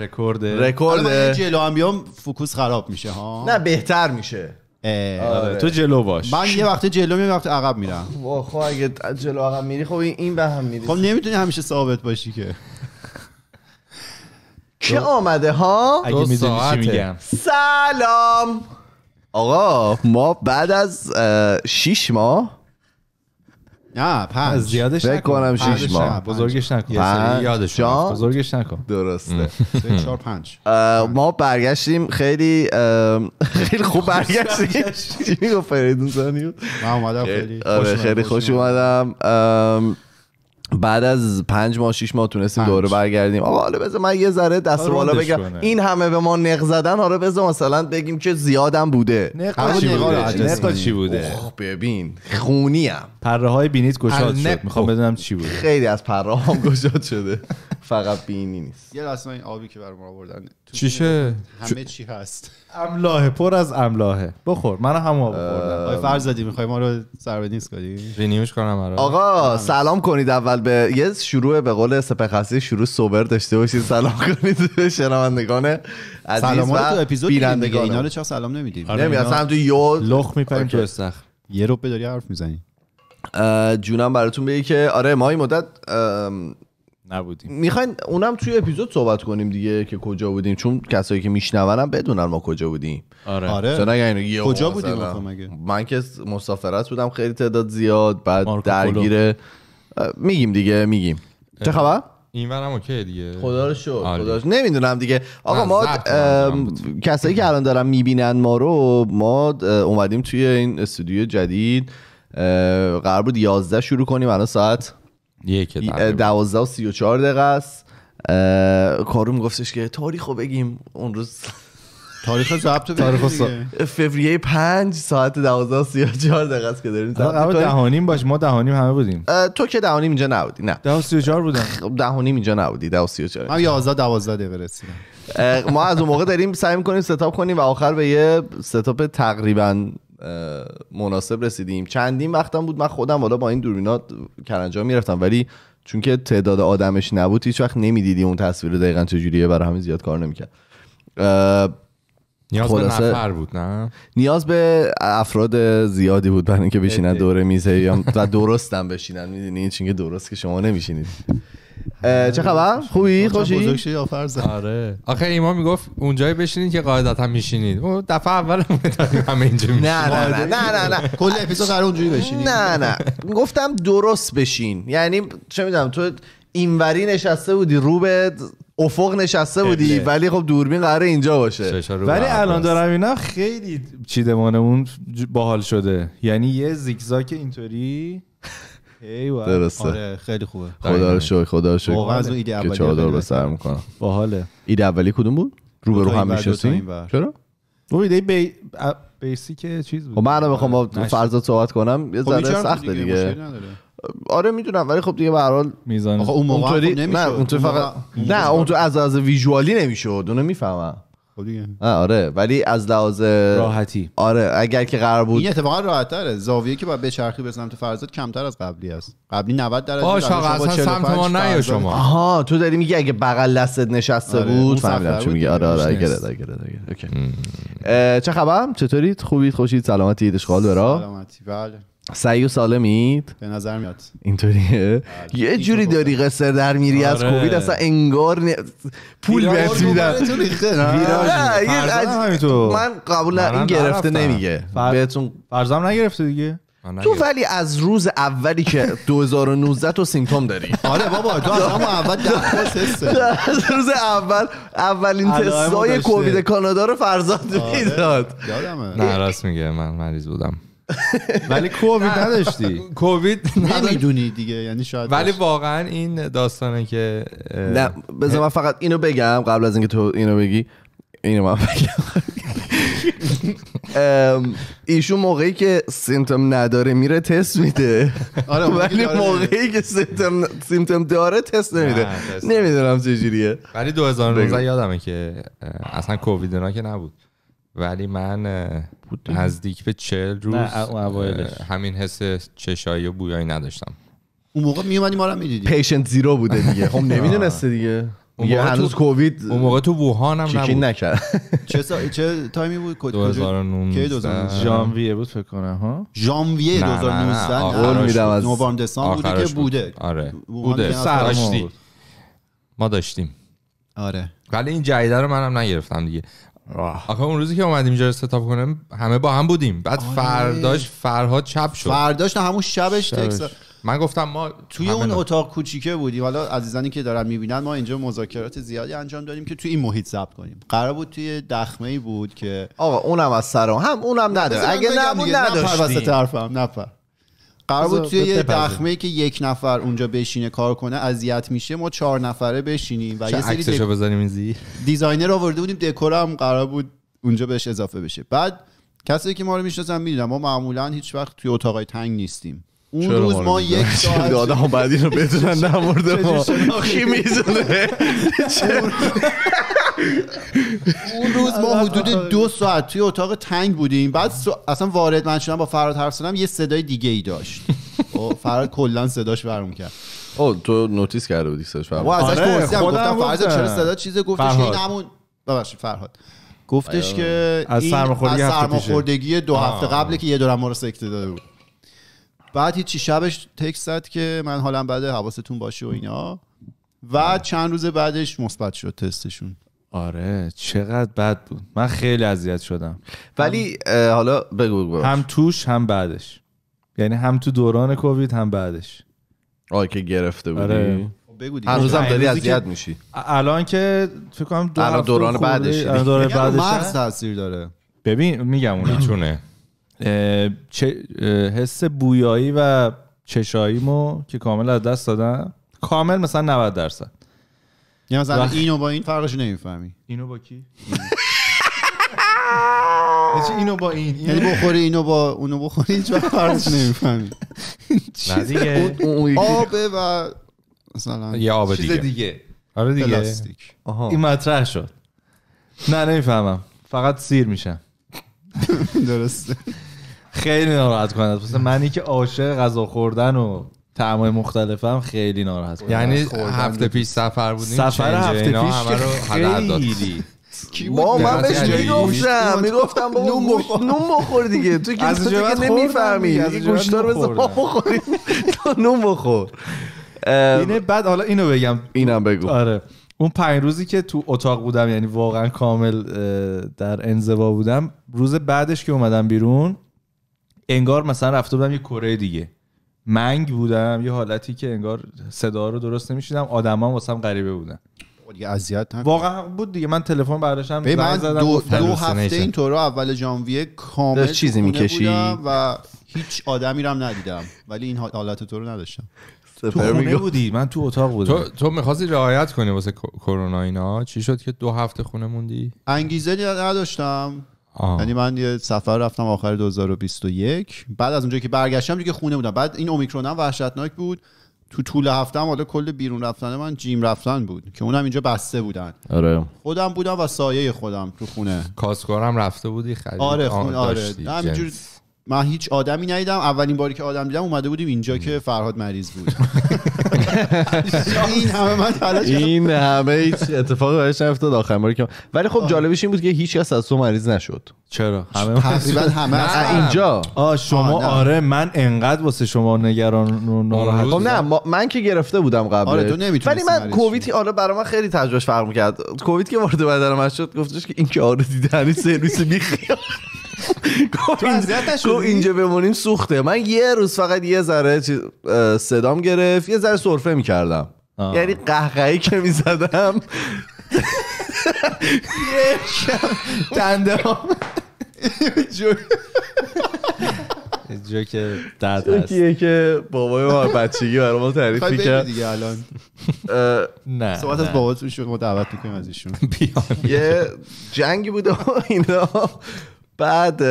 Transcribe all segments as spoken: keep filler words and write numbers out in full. رکورده رکورده جلو هم بیام فوکوس خراب میشه ها. نه بهتر میشه. آره. تو جلو باش. من یه وقت جلو میام یه وقت عقب میرم. خب اگه جلو عقب میری خب این به هم میری. خب نمیتونی همیشه ثابت باشی که. که آمده ها؟ اگه میدونی چی میگم. سلام. آقا ما بعد از شیش ماه نه پنج زیادش نکن بکنم شیش ماه بزرگش نکن یادش بزرگش نکن درسته سه چهار پنج ما برگشتیم خیلی خیلی خوب برگشتیم چی میگو فریدون سانیو من اومدم خیلی خیلی خوش اومدم بعد از پنج ماه شیش ماه تونستیم دوره برگردیم. آقا حالا بذار من یه ذره دست بالا بگم این همه به ما نق زدن حالا بذار مثلا بگیم که زیادم بوده. نق چی بوده؟ نق چی بوده؟ ببین خونی ام پره های بینیت گشاد شد. میخوام بدونم چی بوده. خیلی از پره هام گشاد شده. فقط بینی نیست. یه دست این آبی که برام آوردن چیشه؟ همه چی هست. املاحه پر از املاحه. بخور. منو هم آب خوردم. آقا فرزادی میخوای ما رو سربد نیست کنی؟ رینیوش کنم آره. آقا سلام کنید اول به یه شروع به قول سپهر شروع سوبر داشته باشید سلام کنید به شنوندگان عزیز و بینندگان. اینا رو چرا سلام نمیدید؟ نمیاد سلام تو یو لخ میپریم تو استخر یه رو داری حرف میزنی. جونم براتون بگی که آره ما این مدت نبودیم. میخواین اونم توی اپیزود صحبت کنیم دیگه که کجا بودیم چون کسایی که میشنونم بدونن ما کجا بودیم. آره. آره. کجا بودیم مگه؟ من که مسافرت بودم خیلی تعداد زیاد بعد درگیر میگیم دیگه میگیم چه خبر؟ اینورم اوکی دیگه خدا رو شکر خدا رو شکر نمیدونم دیگه. آقا ما کسایی که الان دارن میبینن ما رو ما اومدیم توی این استودیو جدید قرار بود یازده شروع کنیم الان ساعت دوازده و سی و چهار دقیقه است. کارون گفتش که تاریخو بگیم اون روز تاریخ ضبط فوریه پنج ساعت دوازده سی و چهار دقیقه است که داریم ضبط دهانیم باش ما دهانیم همه بودیم تو که دهانیم اینجا نبودی نه ده و سی و چهار بودم دهانیم اینجا نبودی ده و سی و چهار من یازده دوازده دقیقه رسیدم. ما از اون موقع داریم سعی می‌کنیم ستاپ کنیم و آخر به یه ستاپ تقریبا مناسب رسیدیم. چندین وقتم بود من خودم والا با این دوربینات کلنجا میرفتم ولی چون که تعداد آدمش نبود هیچ وقت نمی‌دیدی اون تصویر دقیقاً چجوریه برای همین زیاد کار نمی‌کرد. نیاز به نفر بود نه نیاز به افراد زیادی بود برای اینکه بشینن دوره میزه و درستم بشینن میدونی چون که درست که شما نمیشینید. چه خبر خوبی خوشی بزرگ شدی آفرز. آره آخه ایمان میگفت اونجایی بشینید که قاعدتا میشینید اون دفعه اول همه اینجا میشینید. نه نه نه نه کل اپیزود قرار اونجوری بشینید. نه نه گفتم درست بشین یعنی چه میدونم تو اینوری نشسته بودی رو به افق نشسته بودی ولی خب دوربین قراره اینجا باشه ولی الان دارم اینا خیلی چیدمانمون باحال شده یعنی یه زیگزاک اینطوری درسته. آره خیلی خوبه خدا رو شکر خدا رو شکر واقعا از اون ایده اولی که چادر رو سر میکنم باحاله. ایده اولی کدوم بود رو به رو هم میشستیم چرا اون ایده بی... بیسیک چیز بود. خب من الان میخوام با فرضات صحبت کنم یه ذره سخته دیگه. آره میدونم ولی خب دیگه به هر حال میزان اونطوری نه اونطوری فقط نه اون تو از از ویژوالی نمیشود اونو میفهمم خب دیگه آره ولی از لحاظ راحتی آره اگر که قرار بود این اتفاقا راحت تره زاویه که باید بچرخی به سمت فرزاد کمتر از قبلی است. قبلی نود درجه بود شما سمت ما نیا شما آها تو داری میگی اگه بغل دستت نشسته بود فهمیدم چی میگی. آره آره اگه اگه اوکی چه خبرم چطوری خوبید خوشید سلامتی ایدش خال برا سلامتی بله سعی و سالمید به نظر میاد اینطوریه یه جوری داری قصر در میری از کووید اصلا انگار پول بهت میدن من قبول این گرفته نمیگه بهتون فرضم نگرفته دیگه تو ولی از روز اولی که دو هزار و نوزده تو سیمتوم داری. آره بابا تو از اول از روز اول اولین تستای کووید کانادا رو فرزاد میداد نه راست میگه من مریض بودم ولی کووید نداشتی کووید نمیدونی دیگه یعنی شاید ولی واقعا این داستانه که نه بذار من فقط اینو بگم قبل از اینکه تو اینو بگی اینو من بگم ایشون موقعی که سیمتوم نداره میره تست میده آره ولی موقعی که سیمتوم داره تست نمیده نمیدونم چجوریه ولی دو هزار و نوزده یادمه که اصلا کووید اینا که نبود ولی من نزدیک به چهل روز همین حس چشایی و بویایی نداشتم. اون موقع میومدی ما رو میدیدی پیشنت زیرو بوده دیگه خب نمیدونسته دیگه یه هنوز کووید اون موقع تو ووهان هم چیکین نکرد. چه سا... چه تایمی بود کد دو هزار و نوزده ژانویه بود فکر کنم ها ژانویه دو هزار و نوزده قول میدم از نوامبر دسامبر بوده که بوده آره بوده سراشتی ما داشتیم آره ولی این جدیده رو منم نگرفتم دیگه. آخه اون روزی که اومدیم اینجا استاپ کنیم همه با هم بودیم بعد آره. فرداش فرهاد چپ شد فرداش نه همون شبش, شبش. تکس من گفتم ما توی اون نفت. اتاق کوچیکه بودیم. حالا عزیزانی که دارن میبینن ما اینجا مذاکرات زیادی انجام دادیم که توی این محیط ثبت کنیم. قرار بود توی دخمه‌ای بود که آقا اونم از سر هم اونم نداره اگه نمون نداشت واسه طرفم نفر قرار بود توی یه دخمه‌ای که یک نفر اونجا بشینه کار کنه اذیت میشه ما چهار نفره بشینیم و یه سری دک... بزنیم این زی دیزاینر آورده بودیم دکور هم قرار بود اونجا بهش اضافه بشه. بعد کسایی که ما رو میشناسن میدونن ما معمولا هیچ وقت توی اتاقای تنگ نیستیم. اون روز ما یک ساعت آدم بعدی رو بدونن در مورد ما کی میزونه. اون روز ما حدود دو ساعت توی اتاق تنگ بودیم. بعد اصلا وارد من شدم با فرهاد حرف زدم یه صدای دیگه ای داشت. فرهاد کلا صداش برام کرد. او تو نوتیس کرده بودی صداش برام. وا ازش پرسیدم گفتم فرهاد چرا صدا چیزه گفتش اینمون ببخشید فرهاد گفتش که از سرماخوردگی دو هفته قبل که یه دورم ما رو سکته داده بود. بعد هیچی شبش تکست زد که من حالا بده حواستون باشه و اینا و چند روز بعدش مثبت شد تستشون. آره چقدر بد بود من خیلی اذیت شدم ولی هم... حالا بگو بگو هم توش هم بعدش یعنی هم تو دوران کووید هم بعدش آه که گرفته بودی آره. بگو دیگه هر روزم داری اذیت میشی الان که فکر کنم دو الان دوران بعدش الان دوران بعدش مغز تاثیر داره ببین میگم اون چونه چه حس بویایی و چشاییمو که کامل از دست دادم کامل مثلا نود درصد یعنی مثلا وقت... اینو با این فرقش نمیفهمی اینو با کی اینو با این یعنی بخوری اینو با اونو بخوری هیچ وقت فرقش نمیفهمی نه دیگه آبه و مثلا یه آب دیگه چیز دیگه آره دیگه پلاستیک این مطرح شد نه نمیفهمم فقط سیر میشم درسته خیلی ناراحت کننده مثلا منی که عاشق غذا خوردن و طعم‌های مختلفم خیلی ناراحت کننده یعنی هفته پیش سفر بودیم سفر هفته پیش خیلی ما من بهش میگفتم میگفتم بابا نون بخور دیگه تو که نمیفهمی از گوشتا رو بذار بخوریم تو نون بخور اینه بعد حالا اینو بگم اینم بگو آره اون پنج روزی که تو اتاق بودم یعنی واقعا کامل در انزوا بودم روز بعدش که اومدم بیرون انگار مثلا رفته بودم یه کره دیگه منگ بودم یه حالتی که انگار صدا رو درست نمیشیدم آدما واسم غریبه بودن دیگه اذیت واقعا بود دیگه من تلفن برداشتم زنگ زدم دو, دو هفته اینطور اول ژانویه کامل چیزی میکشی و هیچ آدمی رو هم ندیدم ولی این حالت تو رو نداشتم تو خونه بودی من تو اتاق بودم تو تو می‌خواستی رعایت کنی واسه کرونا اینا چی شد که دو هفته خونه موندی انگیزه نداشتم یعنی من یه سفر رفتم آخر دو هزار و بیست و یک بعد از اونجایی که برگشتم دیگه خونه بودم بعد این اومیکرون هم وحشتناک بود تو طول هفتم حالا کل بیرون رفتن من جیم رفتن بود که اونم اینجا بسته بودن آره خودم بودم و سایه خودم تو خونه کاسکارم رفته بودی خرید آره خونه آره همینجوری من هیچ آدمی ندیدم اولین باری که آدم دیدم اومده بودیم اینجا که فرهاد مریض بود این همه من تلاش این همه هیچ اتفاقی براش نیفتاد آخرین باری که ولی خب جالبش این بود که هیچ کس از تو مریض نشد چرا تقریبا همه اینجا آ شما آره من انقدر واسه شما نگران و ناراحت خب نه من که گرفته بودم قبل ولی من کووید آره برای من خیلی تجربهش فرق می‌کرد کووید که وارد بدنم شد گفتش که این که آره دیدنی سرویس بی خیال تو اینجا بمونیم سوخته من یه روز فقط یه ذره صدام گرفت یه ذره سرفه میکردم یعنی قهقهی که میزدم یه شب دنده هم جوی که درد هست جویه که بابای ما بچگی برای ما تعریف میکرد دیگه الان نه صحبت از باباتون شد ما دعوت میکنیم از ایشون یه جنگی بوده اینا بعد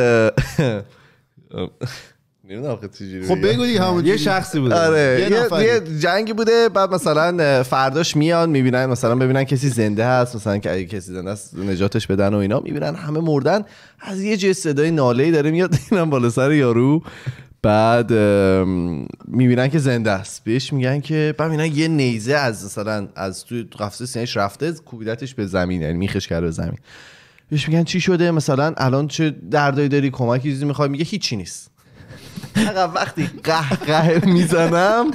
نمیدونم آخه چجوری خب بگو دیگه همون یه شخصی بوده آره یه, یه جنگی بوده بعد مثلا فرداش میان میبینن مثلا ببینن کسی زنده هست مثلا که اگه کسی زنده است نجاتش بدن و اینا میبینن همه مردن از یه جه صدای ناله‌ای داره میاد اینم بالا سر یارو بعد میبینن که زنده است، بهش میگن که بعد میبینن یه نیزه از مثلا از توی قفسه سینه‌اش رفته، کوبیدتش به زمین، یعنی میخش کرده به زمین. بهش میگن چی شده، مثلا الان چه دردایی داری، کمکی چیزی میخوای؟ میگه هیچی نیست. آقا وقتی قهقه میزنم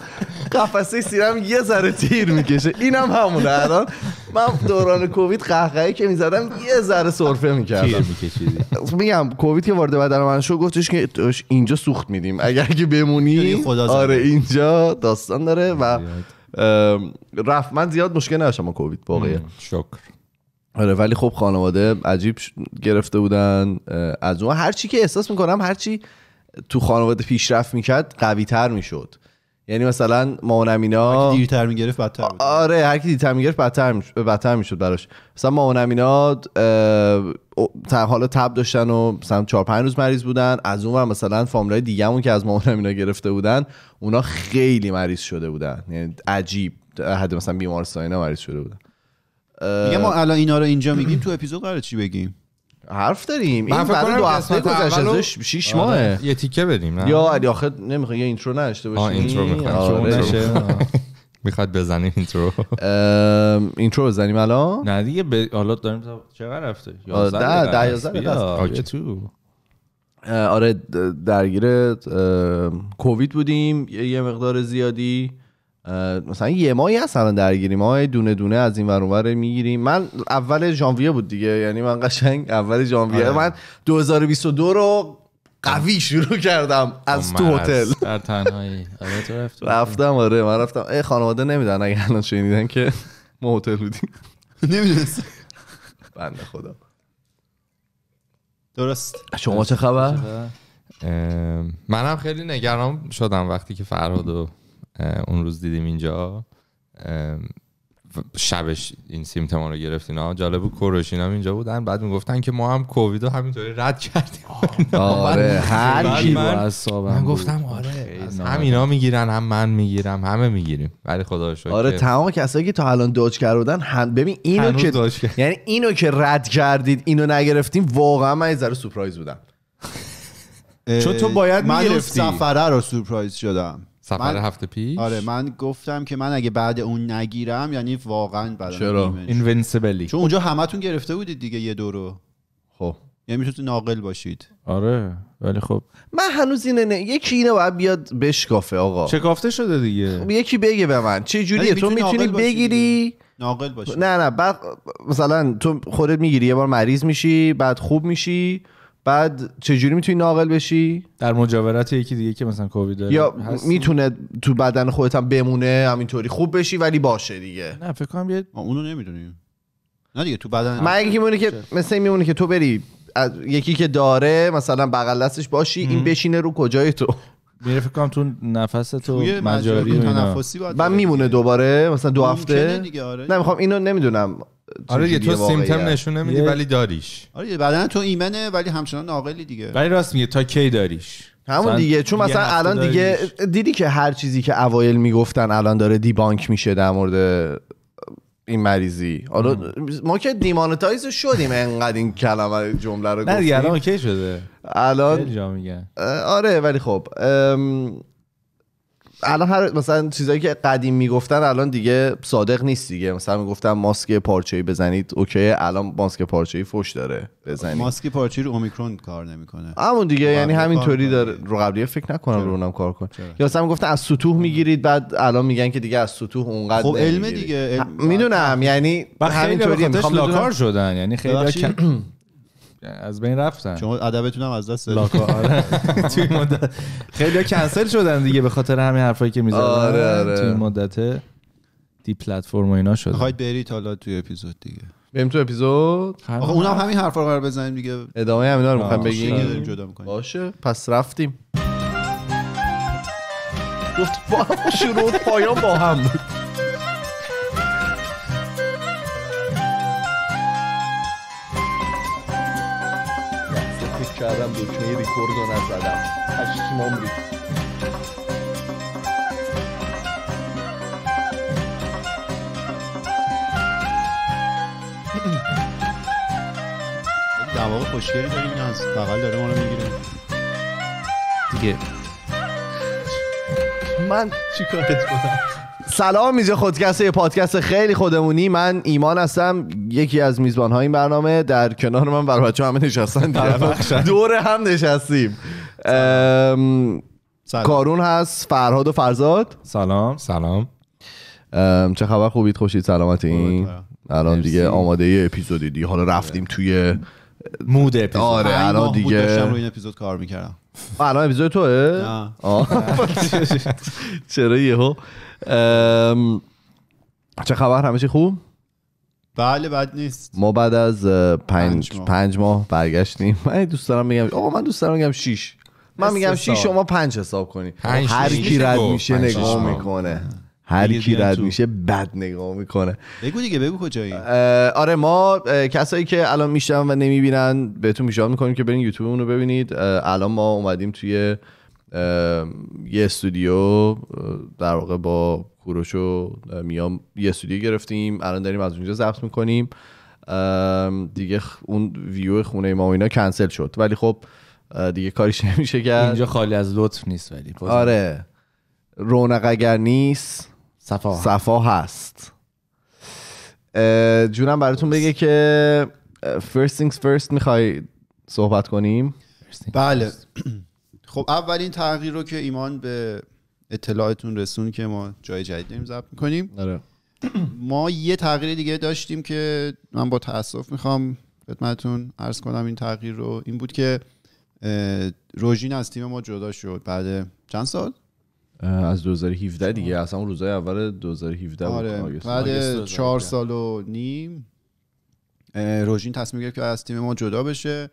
قفسه سینه‌م یه ذره تیر میکشه، اینم همونه. الان من دوران کووید قهقه‌ای که میزدم یه ذره سرفه میکردم، تیر میکشیدی. میگم کووید که وارد بدن من شد، گفتش که اینجا سوخت میدیم اگر که بمونی. آره اینجا داستان داره و رفت. من زیاد مشکل نداشتم با کووید واقعا، شکر. آره ولی خب خانواده عجیب گرفته بودن از اون. هر چی که احساس میکنم هر چی تو خانواده پیشرفت میکرد قوی تر میشد، یعنی مثلا مامانم اینا هرکی دیرتر میگرفت بدتر بود. آره هرکی دیرتر میگرفت بدتر میشد براش. مثلا مامانم اینا حالا تب داشتن و مثلا چهار پنج روز مریض بودن، از اون و مثلا فامیلای دیگه‌مون که از مامانم اینا گرفته بودن اونا خیلی مریض شده بودن، یعنی عجیب حد مثلا بیمارستان اینا مریض شده بودن. میگم ما الان اینا رو اینجا میگیم، تو اپیزود قراره چی بگیم؟ حرف داریم. این برای دو هفته گذشته شش ماهه. یه تیکه بدیم نه؟ یا علی آخه نمیخواد یه اینترو نشته باشه. آه اینترو میخواد. میخواد بزنیم اینترو. اینترو بزنیم الان؟ نه دیگه حالا داریم تا چقدر رفته؟ یازده. آره درگیر کووید بودیم یه مقدار زیادی، مثلا یه ماهی هست الان درگیریم، ما دونه دونه از این ور اونور میگیریم. من اول ژانویه بود دیگه، یعنی من قشنگ اول ژانویه من دو هزار و بیست و دو رو قوی شروع کردم از تو هتل در تنهایی. آره تو رفتم. آره من رفتم. خانواده نمیدن اگه الان شنیدن که ما هتل بودیم نمیدونست بنده خدا. درست. شما چه خبر؟ منم خیلی نگران شدم وقتی که فرهادو اون روز دیدیم اینجا، شبش این سیمتما رو گرفتینا. جالب بود کوروشین هم اینجا بودن، بعد میگفتن که ما هم کووید رو همینطوری رد کردیم. آره هر کی من گفتم آره هم اینا میگیرن هم من میگیرم همه میگیریم، ولی خدا شکر آره تمام کسایی که تا الان داج کردن هم. ببین اینو که یعنی اینو که رد کردید اینو نگرفتیم، واقعا من یه ذره سورپرایز بودم چون تو باید میگرفتی. من سفره رو سورپرایز شدم، سفر هفته پیش. آره من گفتم که من اگه بعد اون نگیرم یعنی واقعا بدم. چرا؟ اینوینسیبلی. چون اونجا همتون گرفته بودید دیگه یه دورو. خب یعنی میتونید ناقل باشید. آره ولی خب من هنوز اینه نه. یکی اینو باید بیاد بشکافه آقا. شکافته شده دیگه. خب یکی بگه به من چه جوریه تو میتونی بگیری؟ ناقل باشی. نه نه بعد مثلا تو خودت میگیری، یه بار مریض میشی، بعد خوب میشی، بعد چجوری میتونی ناقل بشی؟ در مجاورت یکی دیگه که مثلا کووید داره یا هستی؟ میتونه تو بدن خودت هم بمونه همینطوری خوب بشی ولی باشه دیگه. نه فکر کنم بیاد اونو نمیدونیم. نه دیگه تو بدن من میمونه که مثلا میمونه که تو بری از یکی که داره مثلا بغل دستش باشی، این بشینه رو کجای تو میره فکر کنم تو نفس تو مجاری تنفسی بعد میمونه دوباره مثلا دو هفته. نه میخوام اینو نمیدونم. آره یه تو سیمتم نشون نمیدی ولی داریش. آره بدن تو ایمنه ولی همچنان عاقلی دیگه. ولی راست میگه تا کی داریش همون دیگه. چون مثلا الان دیگه دیدی که هر چیزی که اوایل میگفتن الان داره دیبانک میشه در مورد این مریضی. آره ما که دیمانتایز شدیم انقدر این کلمه جمله رو گفتیم. نه الان کی شده الان جا میگن. آره ولی خب الان هر مثلا چیزایی که قدیم میگفتن الان دیگه صادق نیست دیگه. مثلا میگفتن ماسک پارچه‌ای بزنید اوکی، الان ماسک پارچه‌ای فوش داره بزنید. ماسک پارچه‌ای رو اومیکرون کار نمیکنه همون دیگه، یعنی همینطوری داره. رو قبلیه فکر نکنم رو اونم کار کنه. یا مثلا میگفتن از سطوح میگیرید، بعد الان میگن که دیگه از سطوح اونقدر. خب علم دیگه میدونم، یعنی همینطوری میخوام لاکار شدن، یعنی خیلی از بین رفتن. شما ادبتون هم از دست دادید توی مدت. خیلی کنسل شدن دیگه به خاطر همین حرفایی که می‌زدن توی مدت دی پلتفرم و اینا شد. می‌خواید برید حالا توی اپیزود دیگه؟ بریم تو اپیزود. آخه اونم همین حرفا رو قرار بزنیم دیگه. ادامه همینا رو می‌خوام بگیم جدا می‌کنیم. باشه پس رفتیم. گفت با شروع پایان با هم بود. کردم دکمه ریکورد رو نزدم پشیمون ریخت. دماغ خوشگلی داریم از بغل داره ما رو میگیره دیگه. من چیکارت کنم؟ سلام، میز خودکست، یه پادکست خیلی خودمونی. من ایمان هستم، یکی از میزبان‌های این برنامه. در کنار من بر بچه‌ها همه نشستن، دور هم نشستیم. کارون هست، فرهاد و فرزاد. سلام سلام، چه خبر؟ خوبید؟ خوشید؟ سلامتین؟ الان دیگه آماده اپیزودی دیگه. حالا رفتیم توی مود اپیزود. آره الان دیگه داشتم روی این اپیزود کار میکردم. الان اپیزود توه؟ نه. چرا یهو؟ چه خبر؟ همه چی خوب؟ بله، بد نیست. ما بعد از پنج پنج ماه برگشتیم. من دوست دارم میگم آقا من دوست دارم میگم شیش. من میگم شیش، شما پنج حساب کنی. هر کی رد میشه نگاه میکنه. هر کی رد میشه بد نگاه میکنه. بگو دیگه، بگو کجایی. آره ما کسایی که الان میشنن و نمیبینن بهتون پیشنهاد میکنیم که برین یوتیوب اون رو ببینید. الان ما اومدیم توی یه استودیو، در واقع با کوروش و میام یه استودیو گرفتیم، الان داریم از اونجا ضبط میکنیم. دیگه اون ویو خونه ما و اینا کنسل شد، ولی خب دیگه کاریش نمیشه کرد. اینجا خالی از لطف نیست، ولی آره رونق اگر نیست صفا صفا هست. جونم براتون بگه که first things first میخوای صحبت کنیم؟ بله. خب اولین تغییر رو که ایمان به اطلاعتون رسون که ما جای جدید داریم ضبط میکنیم. آره. ما یه تغییر دیگه داشتیم که من با تأسف میخوام خدمتتون عرض کنم. این تغییر رو این بود که روژین از تیم ما جدا شد بعد چند سال؟ از دو هزار و هفده دیگه. اصلا اون روزای اول دو هزار و هفده بود. بعد چهار سال و نیم روژین تصمیم گرفت که از تیم ما جدا بشه.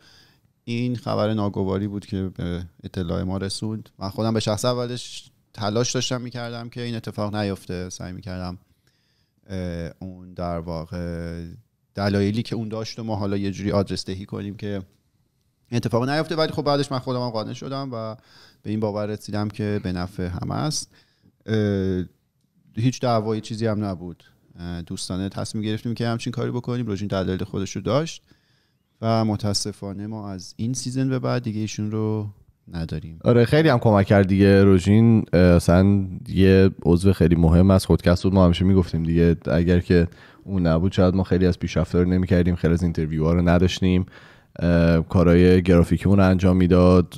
این خبر ناگواری بود که به اطلاع ما رسوند. من خودم به شخص اولش تلاش داشتم میکردم که این اتفاق نیفته. سعی میکردم اون در واقع دلایلی که اون داشت و ما حالا یه جوری آدرس دهی کنیم که اتفاق نیفته، ولی خب بعدش من خودم هم قانع شدم و به این باور رسیدم که به نفع همه است. هیچ دعوایی چیزی هم نبود، دوستانه تصمیم گرفتیم که همچین کاری بکنیم. روژین دلایل خودش رو داشت و متاسفانه ما از این سیزن به بعد دیگه ایشون رو نداریم. آره خیلی هم کمک کرد دیگه. روژین اصلا یه عضو خیلی مهم از خودکست بود. ما همیشه میگفتیم دیگه اگر که اون نبود شاید ما خیلی از پیشرفت‌ها رو نمی‌کردیم، خیلی از اینترویوها رو نداشتیم، کارهای گرافیکیمون رو انجام میداد،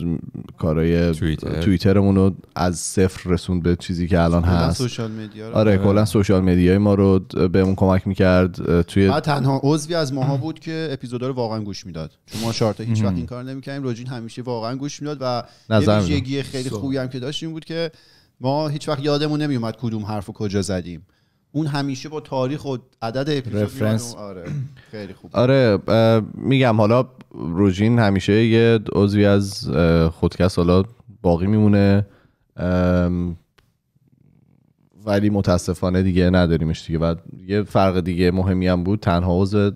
کارهای توییترمون رو از صفر رسوند به چیزی که الان هست. سوشال مدیا. آره کلا سوشال مدیای ما رو بهمون کمک میکرد. توی ما تنها عضوی از ماها بود که اپیزودا رو واقعا گوش میداد، چون ما شارتا هیچ وقت این کارو نمیکردیم. روژین همیشه واقعا گوش میداد و یه ویژگی خیلی خوبی هم که داشتیم بود که ما هیچ وقت یادمون نمیومد کدوم حرفو کجا زدیم. اون همیشه با تاریخ و عدد اپیزود. آره خیلی خوب. آره میگم حالا روژین همیشه یه عضوی از خودکست حالا باقی میمونه، ولی متاسفانه دیگه نداریمش دیگه. و یه فرق دیگه مهمی هم بود، تنها عضو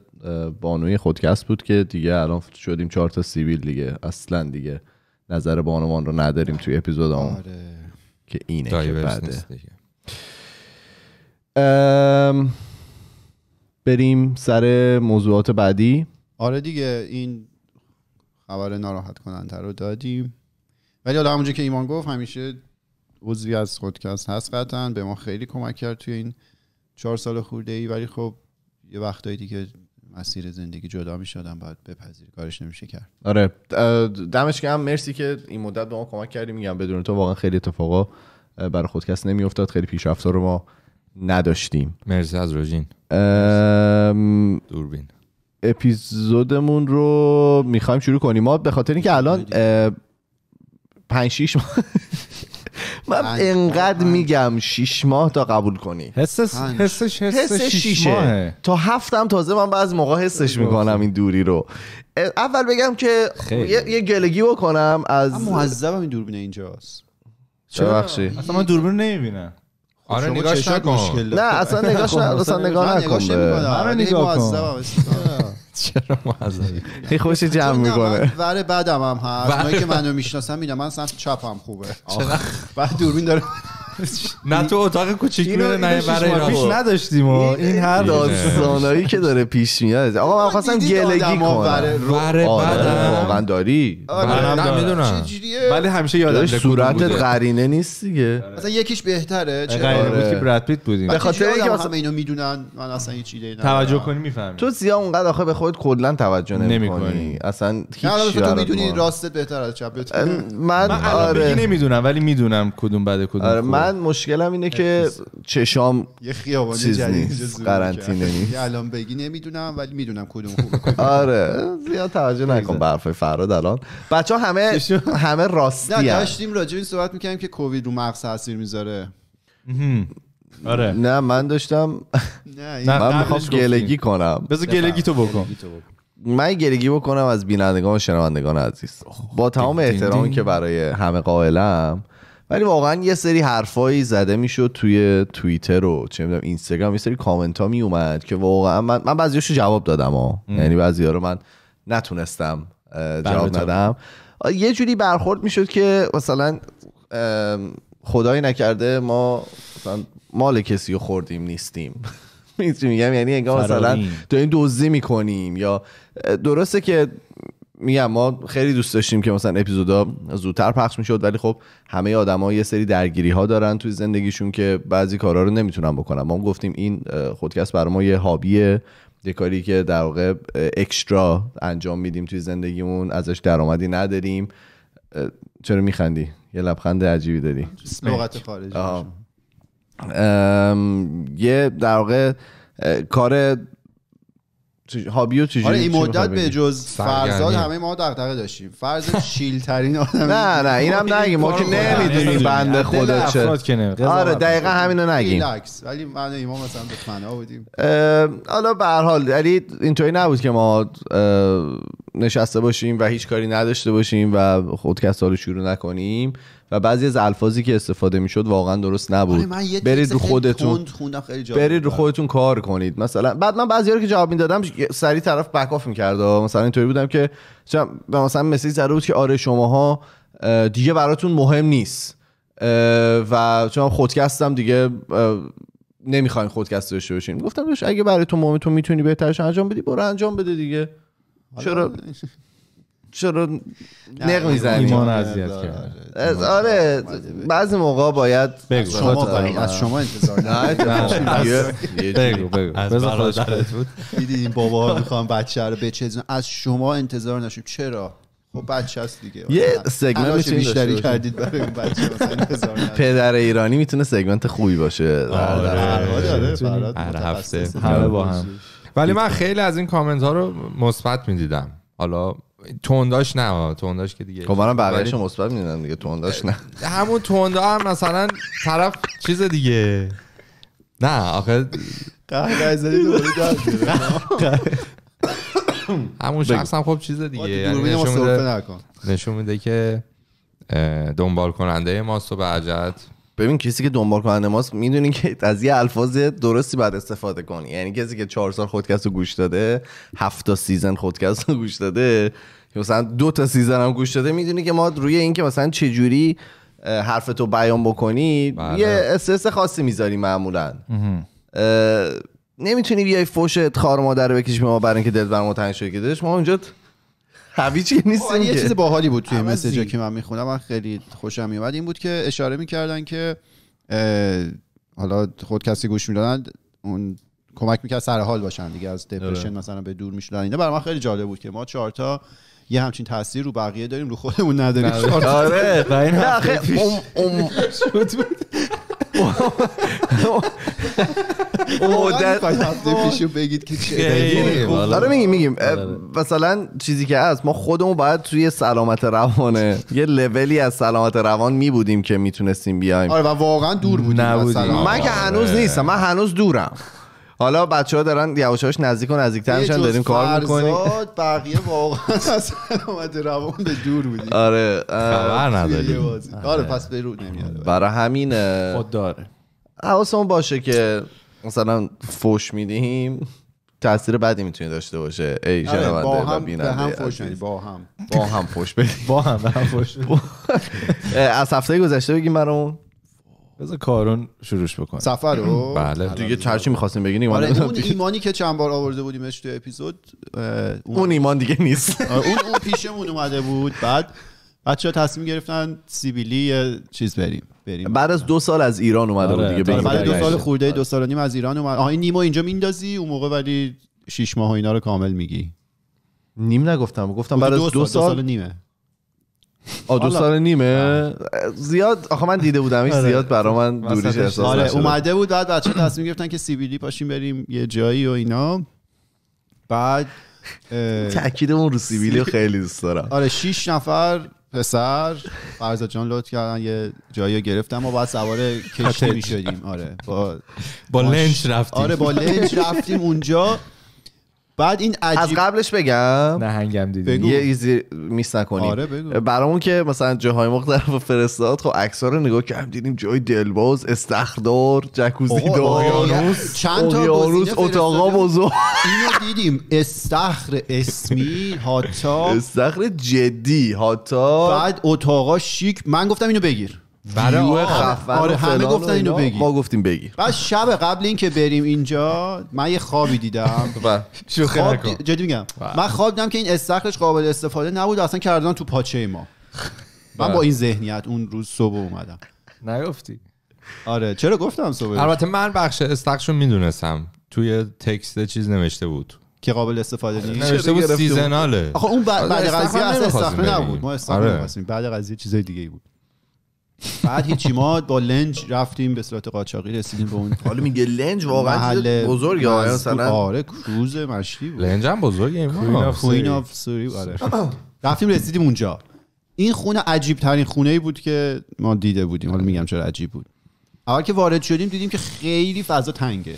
بانوی خودکست بود که دیگه الان شدیم چهار تا سیویل دیگه، اصلا دیگه نظر بانوان رو نداریم توی اپیزود همون. آره. که اینه که بعده ام... بریم سر موضوعات بعدی. آره دیگه این خبر ناراحت کننده رو دادیم، ولی حالا همونجا که ایمان گفت همیشه عضوی از خودکست هست، قطعا به ما خیلی کمک کرد توی این چهار سال خورده ای، ولی خب یه وقتایی دیگه مسیر زندگی جدا می شدم، باید بپذیر کارش نمیشه کرد. آره دمش گرم، مرسی که این مدت به ما کمک کردی. میگم بدون تو واقعا خیلی اتفاقا برای خودکست نمی افتاد، خیلی پیشرفتا رو ما نداشتیم. مرسی از روژین. ام... دوربین اپیزودمون رو میخوایم شروع کنیم. ما به خاطر اینکه الان پنج شیش ماه من انقدر میگم شیش ماه تا قبول کنی. حسش حسش حس شیش ماه تا هفتم. تازه من بعض موقع حسش میکنم این دوری رو. اول بگم که یه, یه گلگی بکنم از معذبم، این دوربین اینجاست. چرا اصلا من دوربین نمیبینم؟ آره نگاش نکن. نه اصلا نگاش اصلا نگاه نکن. آره نگاه کن. چرا معذبی؟ خیلی خوشی جمع میکنه. وره بعدم هم هست. اونایی که منو میشناسن میدونن من سمت چپم خوبه. بعد دوربین داره نه تو اتاق کوچیک میره نه برای ایران پیش نداشتیم این هر داستانایی که داره پیش میاد. آقا من خواستم گلگی کنم بره بعدن واقعا داری منم میدونم ولی همیشه یادم صورتت قرینه نیست دیگه. مثلا یکیش بهتره چرا بود که براد پیت بودیم به خاطر اینکه مثلا اینو میدونن من اصلا هیچ ایده ای ندارم. توجه کنی میفهمی تو زیاد اونقدر آخه به خودت کلا توجه نمیکنی اصلا هیچ. تو میدونی راستت بهتر از چپت. من آره نمیدونم ولی میدونم کدوم بده کدوم. آره من مشکلم اینه که چشام یه خیابان جدید قرنطینه نیست الان بگی نمیدونم ولی میدونم کدوم خوبه. آره زیاد توجه نکن به حرفای فرهاد. الان بچا همه همه راستیه. نه داشتیم راجع به این صحبت می‌کردیم که کووید رو مغز تاثیر میذاره. آره نه من داشتم نه من میخوام گلگی کنم. بذار گلگی تو بکن. من گلگی بکنم از بینندگان و شنوندگان عزیز با تمام احترامی که برای همه قائلم ولی واقعا یه سری حرفایی زده میشد توی توییتر و چه میدونم اینستاگرام یه سری کامنت ها میومد که واقعا من من بعضیاشو جواب دادم ها یعنی بعضیا رو من نتونستم جواب ندم. یه جوری برخورد میشد که مثلا خدای نکرده ما مثلا مال کسی رو خوردیم نیستیم میگم یعنی انگار مثلا تو این دوزی میکنیم یا درسته که میگم ما خیلی دوست داشتیم که مثلا اپیزودا زودتر پخش میشد ولی خب همه آدما یه سری درگیری ها دارن توی زندگیشون که بعضی کارا رو نمیتونن بکنن. ما گفتیم این خودکست برای ما یه هابیه یه کاری که در واقع اکسترا انجام میدیم توی زندگیمون ازش درآمدی نداریم. چرا میخندی؟ یه لبخند عجیبی داری. لغت خارجی ام، یه در واقع کار هابیو چجوری آره این مدت به جز فرزاد همه ما دغدغه داشتیم. فرزاد شیلترین آدم نه نه اینم نگیم ما که نمیدونیم بنده خدا چه. آره دقیقاً همینو نگیم ریلکس. ولی من و ایمان مثلا دشمنا بودیم. حالا به هر حال یعنی اینطوری نبود که ما نشسته باشیم و هیچ کاری نداشته باشیم و خودکست رو شروع نکنیم و بعضی از الفاظی که استفاده میشد واقعا درست نبود. برید رو خودتون برید رو خودتون کار کنید. مثلا بعد من بعضیارو که جواب میدادم سری طرف بک آف میکرد مثلا اینطوری بودم که مثلا مسیج زده بود که آره شماها دیگه براتون مهم نیست و چون خودکستم دیگه نمیخواین خودکست داشته باشین. گفتم بهش اگه براتون مهمه تو میتونی بهترش انجام بدی برو انجام بده دیگه. چرا چرا نق میزنی؟ ایمان اذیت کرد. آره بعضی موقع باید شما باید از شما انتظار نداره. بگو بگو از برادرت بود دیدین باباها میخوان بچه رو بچزن از شما انتظار نشیم. چرا؟ خب بچه هست دیگه. یه سگمنت بیشتری کردید برای اون بچه انتظار نداره. پدر ایرانی میتونه سگمنت خوبی باشه. آره هر هفته همه با هم. ولی من خیلی از این کامنت ها رو مثبت میدیدم. حالا تونداش نه تونداش که دیگه خب منم بقیه‌اش مثبت میدیدم دیگه تونداش نه همون توندا هم مثلا طرف چیز دیگه نه آخه قهر زدی دوباره همون شخص هم خب چیز دیگه نشون میده که دنبال کننده ماست و به عجت. ببین کسی که دنبال کننده ماست میدونی که از یه الفاظ درستی بعد استفاده کنی. یعنی کسی که چهار سال خودکست رو گوش داده هفت تا سیزن خودکست رو گوش داده مثلا دو تا سیزن هم گوش داده میدونی که ما روی این که مثلا چجوری حرفتو بیان بکنی بله. یه استرس خاصی میذاری معمولا نمیتونی بیای فوشت خار مادر بکشی ما برای اینکه دلت برام تنگ شده که دلش ما اونجا حویجی نیستیم. یه چیز باحالی بود توی مسیجا که من میخوندم من خیلی خوشم میومد این بود که اشاره میکردن که حالا خود کسی گوش میدادن اون کمک میکرد سر حال باشن دیگه از دپرشن مثلا به دور میشدن. اینا برای من خیلی جالب بود که ما چهار تا یه همچین تاثیر رو بقیه داریم رو خودمون نداریم. آره و این آخه ام شد مدت هفته پیشو بگید که چه داره میگیم میگیم مثلا چیزی که هست ما خودمون باید توی سلامت روانه یه لولی از سلامت روان می بودیم که میتونستیم بیایم. آره و واقعا دور بودیم من که هنوز نیستم من هنوز دورم. حالا بچه‌ها دارن یواشاش نزدیک و نزدیک‌تر میشن داریم کار می‌کنیم. بقیه واقعا از سلامت روان به دور بودیم. آره خبر نداریم. آره پس به رو نمیاد. برای همین خود داره. حواسمون باشه که مثلا فوش میدیم تاثیر بعدی میتونه داشته باشه. ای شنونده و بیننده. با هم فوش بدیم با هم. با هم فوش بدیم. با هم فوش بدیم. از هفته گذشته بگیم برامون بذار کارون شروعش بکنه سفر رو. بله دیگه چرچی می‌خواستیم بگیم. آره اون ایمانی که چند بار آورده بودیمش تو اپیزود اون, اون ایمان دیگه نیست. اون اون پیشمون اومده بود، بعد بچه‌ها تصمیم گرفتن سیبیلی چیز بریم بریم بعد از دو سال از ایران اومده بود دیگه. بعد از دو سال خورده دو سال نیم از ایران اومد. آها این نیمو اینجا میندازی اون موقع ولی شش ماه اینا رو کامل میگی. نیم نگفتم، گفتم بعد از دو سال نیمه. آ دو سال نیمه زیاد آخه من دیده بودم زیاد برا من دوریش احساس نشد. آره اومده بود بعد بچه تصمیم گرفتن که سیبیلی پاشیم بریم یه جایی و اینا. بعد تاکیدمون رو سیبیلی خیلی دوست دارم. آره شش نفر پسر فرزاد جان لطف کردن یه جایی رو گرفتم و بعد سوار کشتی می‌شدیم. آره با با لنچ رفتیم. آره با لنچ رفتیم اونجا. بعد این عجیب از قبلش بگم نهنگم دیدیم یه ایزی میس نکنیم. آره برامون که مثلا جاهای مختلف فرستاد خب عکس‌ها رو نگاه کردیم دیدیم جای دلباز، استخدار، جکوزی، اقیانوس، چند تا اقیانوس، اتاقا بزرگ اینو دیدیم. استخر اسمی هاتا، استخر جدی هاتا، بعد اتاقا شیک. من گفتم اینو بگیر برای خفن. آره همه گفتن اینو بگیر، ما گفتیم بگیر. بعد شب قبل این که بریم اینجا من یه خوابی دیدم. خواب جدی میگم من خواب دیدم که این استخرش قابل استفاده نبود اصلا، کردن تو پاچه ما. من با این ذهنیت اون روز صبح اومدم. نگفتی؟ آره چرا گفتم صبح. البته من بخش استخرشو میدونستم، توی تکست چیز نوشته بود که قابل استفاده نیست. نوشته بود سیزناله. آخه اون بعد قضیه اصلا استخر نبود، ما استخر می‌خواستیم. بعد قضیه چیزای دیگه‌ای بود. بعد هیچی ما با لنج رفتیم به صورت قاچاقی رسیدیم به اون. حالا میگه لنج واقعا بزرگه مثلا. آره کروز مشکی بود. لنج هم بزرگه. کوین آف سوری. آره رفتیم رسیدیم اونجا. این خونه عجیب ترین خونه ای بود که ما دیده بودیم. حالا میگم چرا عجیب بود. اول که وارد شدیم دیدیم که خیلی فضا تنگه،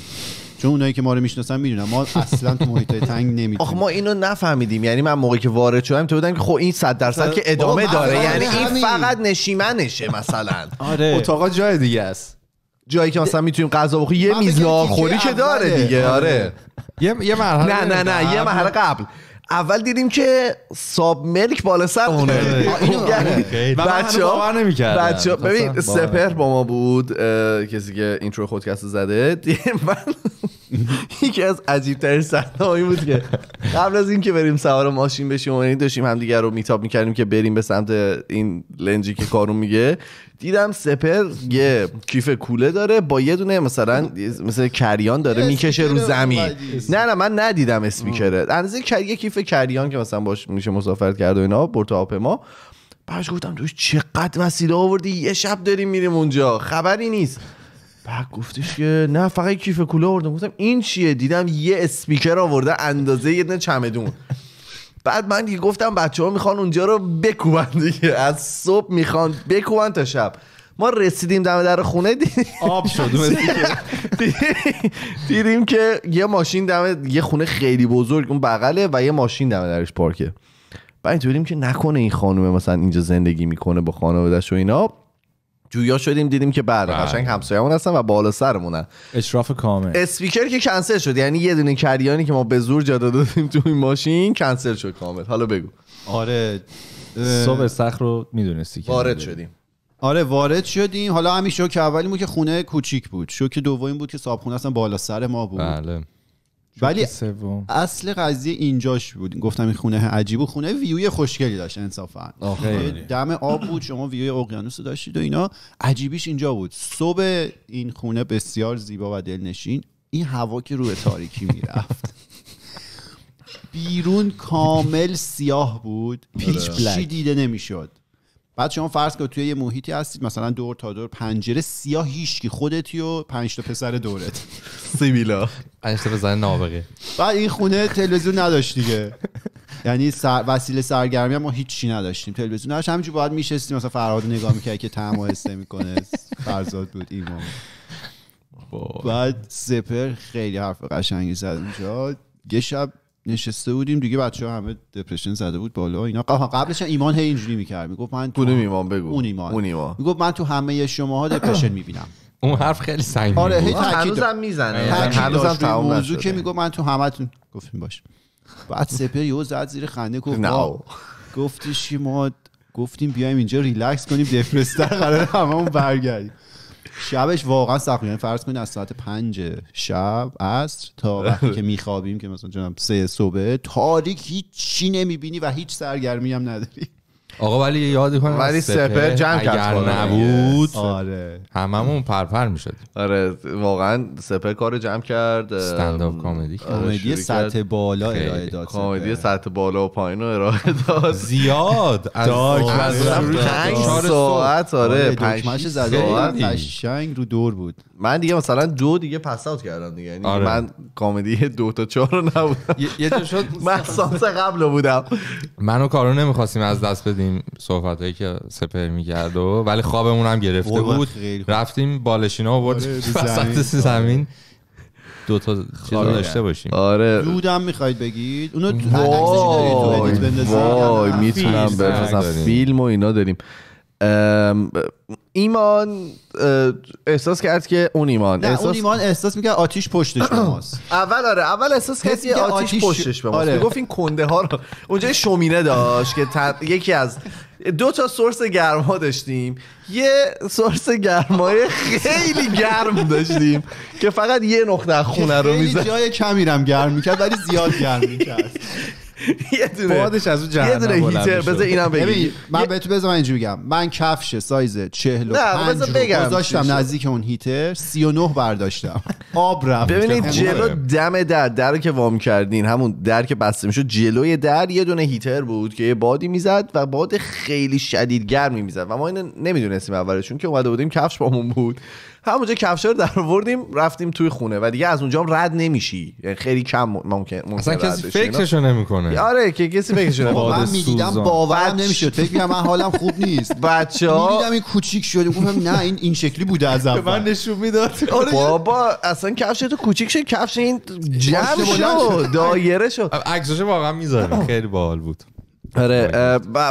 چون اونایی که ما رو میشناسن میدونن ما اصلا تو محیطای تنگ نمیدونیم. آخه ما اینو نفهمیدیم، یعنی من موقعی که وارد شدم تو بودم که خب این صد درصد که ادامه داره، یعنی این فقط نشیمنشه مثلا. آره اتاقا جای دیگه است، جایی که مثلا میتونیم غذا بخوریم، یه میز ناخوری که داره دیگه. آره یه یه مرحله نه نه نه یه مرحله قبل اول دیدیم که ساب ملک بالا سر اونه. بچه‌ها بچه‌ها ببین سپهر با ما بود، کسی که اینترو خودکست زده. من یکی از عجیب‌ترین صحنه‌هایی بود که قبل از اینکه بریم سوار ماشین بشیم و این داشتیم همدیگه رو میتاب میکردیم که بریم به سمت این لنجی که کارون میگه، دیدم سپر یه کیف کوله داره با یه دونه مثلا مثلا کریان داره میکشه رو زمین. نه نه من ندیدم اسپیکره، اندازه یه کیف کریان که مثلا باش میشه مسافرت کرد و اینا، برت هواپیما. بعدش گفتم توش چقدر وسیله آوردی، یه شب داریم میریم اونجا خبری نیست. بعد گفتش که نه فقط کیف کوله آوردم. گفتم این چیه؟ دیدم یه اسپیکر آورده اندازه یه دونه چمدون. بعد من دیگه گفتم بچه‌ها میخوان اونجا رو بکوبن دیگه، از صبح میخوان بکوبن تا شب. ما رسیدیم دم در خونه دیدیم آب شد. دیدیم که یه ماشین دم یه خونه خیلی بزرگ اون بغله و یه ماشین دم درش پارکه. بعد اینطوریم که نکنه این خانومه مثلا اینجا زندگی میکنه با خانواده‌اش و اینا، جویا شدیم دیدیم که بله قشنگ همسایه‌مون هستن و بالا سرمونن. اشراف کامل. اسپیکر که کنسل شد، یعنی یه دونه کریانی که ما به زور جا دادیم تو این ماشین کنسل شد کامل. حالا بگو. آره صبح سخت رو میدونستی که وارد شدیم. آره وارد شدیم. حالا همین شوک اولیمون که خونه کوچیک بود، شوک دوم بود که صاحبخونه اصلا بالا سر ما بود. بله ولی اصل قضیه اینجاش بود. گفتم این خونه عجیبه، خونه ویوی خوشگلی داشت انصافا، دم آب بود، شما ویوی اقیانوس داشتید و اینا. عجیبیش اینجا بود، صبح این خونه بسیار زیبا و دلنشین، این هوا که روی تاریکی میرفت بیرون کامل سیاه بود، هیچی دیده نمیشد. بعد شما فرض کن توی یه محیطی هستید مثلا دور تا دور پنجره سیاه، هیچکی، خودتی و پنج تا پسر دورت، سیبیلا پنج تا پسر نابغه. بعد این خونه تلویزیون نداشت دیگه، یعنی سر... وسیله سرگرمی هم ما هیچی نداشتیم، تلویزیون نداشت. همینجور باید میشستیم مثلا فرهاد نگاه میکرد که طعم و حسه میکنه. فرزاد بود، ایمان. بعد سپر خیلی حرف قشنگی زد اونجا. یه شب نشسته بودیم دیگه، بچه‌ها همه دپرشن زده بود بالا اینا. قبلش ایمان هی اینجوری می‌کرد، میگفت من تو ایمان بگو اون ایمان, اون ایمان. میگفت من تو همه شماها دپرشن می‌بینم. اون حرف خیلی سنگین. آره هنوزم میزنه، هنوزم تمام نشده موضوع که میگفت من تو همتون. گفتیم باشه. بعد سپر یهو زد زیر خنده گفت واو. گفتیش ما گفتیم بیایم اینجا ریلکس کنیم، دپرس‌تر قراره هممون برگردیم. شبش واقعا سخت، یعنی فرض کنید از ساعت پنج شب عصر تا وقتی که میخوابیم که مثلا جناب سه صبح تاریک هیچ چی نمیبینی و هیچ سرگرمی هم نداری. آقا ولی یاد کنم ولی سپر جمع کرد نبود آره هممون پرپر میشد. آره واقعا سپر کار جمع کرد، استندآپ کمدی کمدی سطح بالا ارائه داد، کمدی سطح بالا و پایین ارائه داد زیاد از چهار ساعت آره پنج ساعت قشنگ رو دور بود. من دیگه مثلا دو دیگه پاس اوت کردم دیگه، یعنی من کمدی دو تا چهار رو نبودم، یه جور شد مخصوص قبل بودم. منو کارون نمیخواستیم از دست بدیم صحبتایی که سپر میکرد و ولی خوابمون هم گرفته بود، رفتیم بالشینا آوردیم وسط زمین دو تا چیزا داشته باشیم. آره دودم میخواید بگید اونو عکسش دارید تو وای میتونم بفرستم فیلم و اینا داریم. ایمان احساس کرد که اون ایمان نه احساس... اون ایمان احساس میکرد آتیش پشتش ماست. اول آره اول احساس کرد که آتیش, آتیش پشتش به ماست. گفت این کنده ها رو اونجا شومینه داشت که تن... یکی از دو تا سورس گرما داشتیم، یه سورس گرمای خیلی گرم داشتیم که فقط یه نقطه خونه رو میزد، جای کمی هم گرم میکرد ولی زیاد گرم میکرد. یه دونه بادش از اون جهنم، یه دونه هیتر. بذار اینم بگم، من بهت بذار من اینجوری بگم، من کفش سایز چهل و پنج رو گذاشتم نزدیک اون هیتر، سی و نه برداشتم، آب رفت. ببینید جلو دم در درو که وام کردین، همون در که بسته میشد جلوی در یه دونه هیتر بود که یه بادی میزد و باد خیلی شدید گرمی میزد و ما اینو نمیدونستیم اولشون که اومده بودیم کفش بامون بود، همونجا کفشا رو در آوردیم رفتیم توی خونه و دیگه از اونجا هم رد نمیشی، خیلی کم ممکن ممکن اصلا کسی فکرشو نمیکنه. آره که کسی فکرشو نمیکنه. من میدیدم باورم نمیشد، فکر می‌کردم من حالم خوب نیست. بچه‌ها میدیدم این کوچیک شده، گفتم نه این این شکلی بوده از اول. من نشون میداد. بابا اصلا کفش تو کوچیک شد، کفش این جمع شد، دایره شد. عکسش واقعا میذارم خیلی باحال بود. آره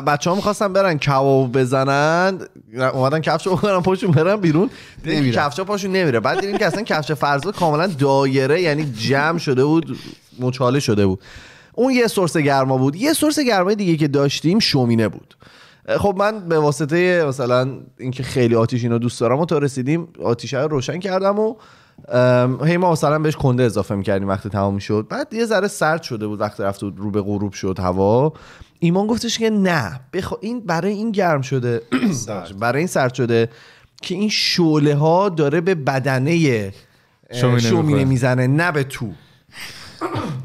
بچه‌ها می‌خواستن برن کباب بزنن، اومدن کفشو بکنن پاشون برن بیرون، کفشا پاشون نمیره. بعد دیدیم که اصلا کفش فرزاد کاملا دایره، یعنی جمع شده بود، مچاله شده بود. اون یه سورس گرما بود. یه سورس گرمای دیگه که داشتیم شومینه بود. خب من به واسطه مثلا اینکه خیلی آتیش اینا دوست دارم و تا رسیدیم آتیشه رو روشن کردم و هی ما مثلا بهش کنده اضافه می‌کردیم وقتی تمام شد. بعد یه ذره سرد شده بود، وقتی رفت رو به غروب شد هوا، ایمان گفتش که نه بخوا این برای این گرم شده سرد. برای این سرد شده که این شعله ها داره به بدنه شومینه میزنه نه به تو.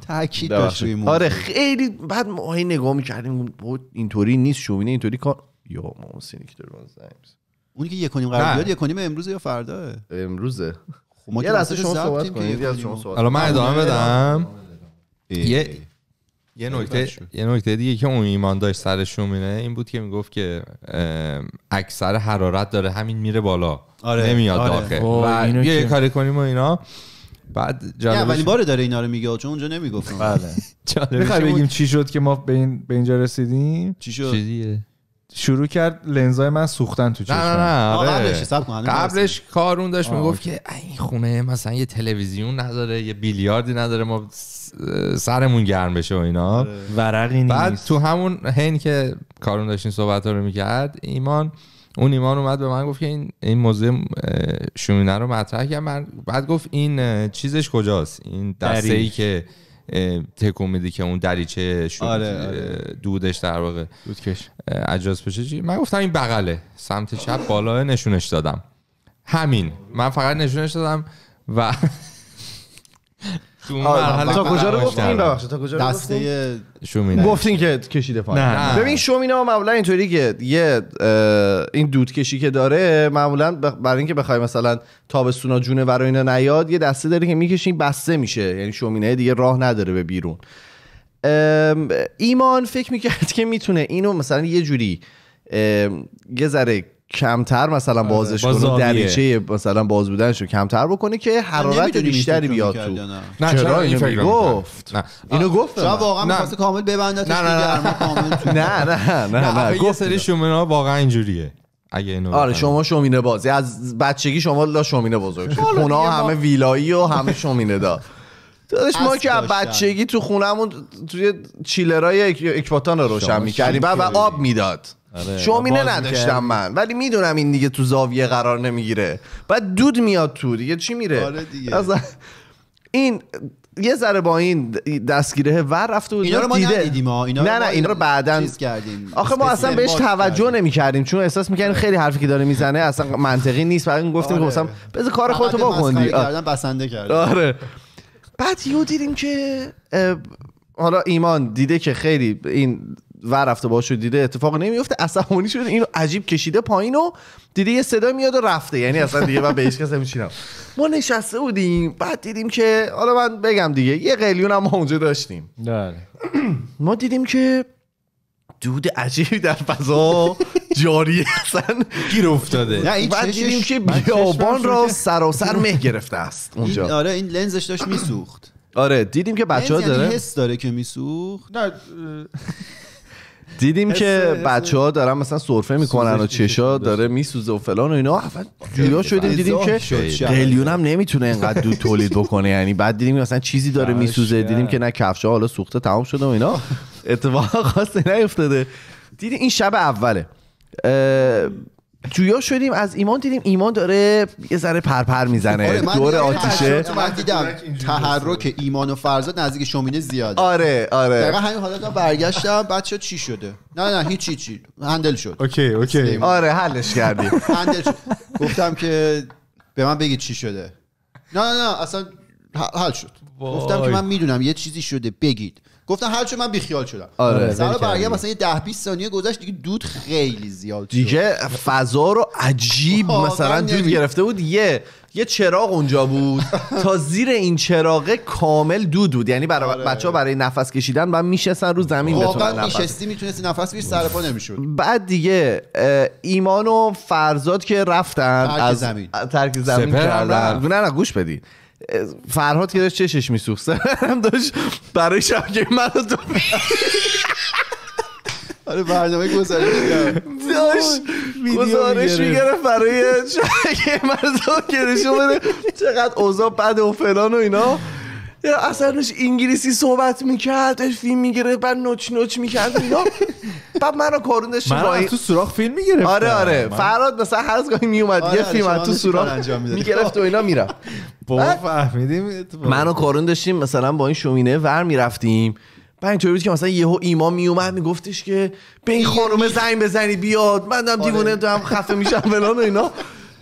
تاکید داشت روی آره خیلی. بعد ما هی نگاه می‌کردیم اینطوری نیست شومینه، اینطوری کار یا ما سینی که درون زایمز اونی که یک و نیم قرار بیاد یک و نیم امروز یا فردا امروزه. خب ما یه لحظه شما صحبت کنید، الان من ادامه بدم. یه یه نکته یه نکته دیگه که اون ایمان داشت سر شومینه این بود که میگفت که اکثر حرارت داره همین میره بالا نمیاد داخل و یه کاری کنیم و اینا. بعد جالب اولین بار داره اینا رو میگه چون اونجا نمیگفتم. بله میخوای بگیم چی شد که ما به این به اینجا رسیدیم؟ چی شد؟ چیزیه شروع کرد لنزای من سوختن تو چشم. نه نه قبلش حساب کنم قبلش کارون داشت میگفت که این خونه مثلا یه تلویزیون نداره، یه بیلیاردی نداره، ما سرمون گرم بشه و اینا، ورقی نیست. بعد تو همون هین که کارون داشت این صحبت‌ها رو میکرد، ایمان اون ایمان اومد به من گفت که این این موضوع شومینه رو مطرح کرد. بعد گفت این چیزش کجاست، این دسته ای که تکون میده که اون دریچه آره، آره. دودش در واقع دودکش اجاز بشه چی؟ من گفتم این بغله سمت چپ بالا، نشونش دادم همین، من فقط نشونش دادم و تا کجا رو گفتین؟ تا کجا رو دسته شومینه گفتین که کشیده پایین؟ ببین شومینه ها معمولا اینطوری که یه این دودکشی که داره معمولا برای اینکه بخوای مثلا تابستونا جونه برای اینا نیاد یه دسته داره که میکشین بسته میشه، یعنی شومینه دیگه راه نداره به بیرون. ایمان فکر میکرد که میتونه اینو مثلا یه جوری یه ذره کمتر مثلا بازش باز کنه، دریچه مثلا باز بودنش رو کمتر بکنه که حرارت بیشتری بیاد تو. نه چرا این فکر گفت؟ نه اینو گفت چرا واقعا می‌خواسته کامل ببنده تو گرما کامل تو. نه نه نه نه یه سری شومینه‌ها واقعا اینجوریه. اگه اینو آره شما شومینه بازی از بچگی شما لا شومینه بزرگ شد. خونه‌ها همه ویلایی و همه شومینه دار. داداش ما که بچگی تو خونه‌مون توی چیلرای اکباتان روشن می‌کردیم بعد آب میداد. آره. شما مینه نداشتم من، ولی میدونم این دیگه تو زاویه قرار نمیگیره، بعد دود میاد تو دیگه چی میره. آره دیگه. این یه ذره با این دستگیره ور رفته بود. اینا رو ما ندیدیم ها، اینا رو نه نه اینا رو بعداً کردیم. آخه ما اصلا بهش توجه نمی‌کردیم چون احساس می‌کردیم خیلی حرفی که داره میزنه اصلا منطقی نیست، برای گفتیم که مثلا بذار کار خودتو بکن دیگه. کردن بسنده کردن. آره. بعد یهو دیدیم که حالا ایمان دیده که خیلی این ور رفته باشو دیده اتفاق نمیفته، عصبانی شد، اینو عجیب کشیده پایین و دیده یه صدا میاد و رفته، یعنی اصلا دیگه من به هیچ کس نمیشینم. ما نشسته بودیم بعد دیدیم که حالا من بگم دیگه یه قلیون هم ما اونجا داشتیم. داره. ما دیدیم که دود عجیبی در فضا جاری اصلا گیر افتاده. بعد دیدیم که بیابان را سراسر مه گرفته است اونجا. آره این لنزش داشت میسوخت. آره دیدیم که بچه‌ها داره حس داره که میسوخت. نه دیدیم که بچه‌ها دارن مثلا سرفه میکنن و چشا داره میسوزه و فلان و اینا، اول جویا شدیم دیدیم که قلیون هم نمیتونه اینقدر دود تولید بکنه، یعنی بعد دیدیم مثلا چیزی داره میسوزه، دیدیم که نه کفشا حالا سوخته تمام شده و اینا، اتفاق خاصی نیفتاده. دیدیم این شب اوله جویا شدیم از ایمان، دیدیم ایمان داره یه ذره پرپر میزنه دور آتیشه. دیدم تحرک ایمان و فرزاد نزدیک شومینه زیاده. آره آره دقیقاً همین حالا برگشتم بچا چی شده؟ نه نه هیچ چی هندل شد. اوکی اوکی آره حلش کردیم. هندل شد. گفتم که به من بگید چی شده. نه نه نه اصلا حل شد. گفتم که من میدونم یه چیزی شده بگید. گفتن هر چه من بیخیال شدم. آره. سر برگم مثلا یه ده بیست ثانیه گذشت دیگه دود خیلی زیاد شد. دیگه فضا رو عجیب مثلا دود گرفته بود. یه یه چراغ اونجا بود تا زیر این چراغه کامل دود بود، یعنی برای آره. بچه‌ها برای نفس کشیدن بعد میشستن رو زمین بتونن نفس میشستی میتونستی نفس بکشی سر پا نمیشد. بعد دیگه ایمان و فرزاد که رفتن ترک از زمین ترک زمین کردن. نه نه گوش بدید. فرهاد که داشت چشش میسوخت، سرم داشت برای شبکه من رو تو آره برنامه گزارش داشت گزارش میگرفت برای شبکه من رو تو گرشو بره چقدر اوضاع بد و فلان و اینا، اصلا انگلیسی صحبت میکرد، فیلم میگرفت، بعد نوچ نوچ میکرد اینا، بعد من رو کارون داشت من رای... تو سوراخ فیلم میگرفت. آره آره من... فرهاد مثلا هر گاهی میومد آره یه آره فیلم آره تو سوراخ میگرفت و اینا میرفت. بابا فهمیدیم من و کارون داشتیم مثلا با این شومینه ور میرفتیم، بعد اینطوری بود که مثلا یهو ایمان میومد میگفتش که به این خانم زنگ بزنی بیاد، من دارم دیوونه دارم خفه میشم فلان و اینا،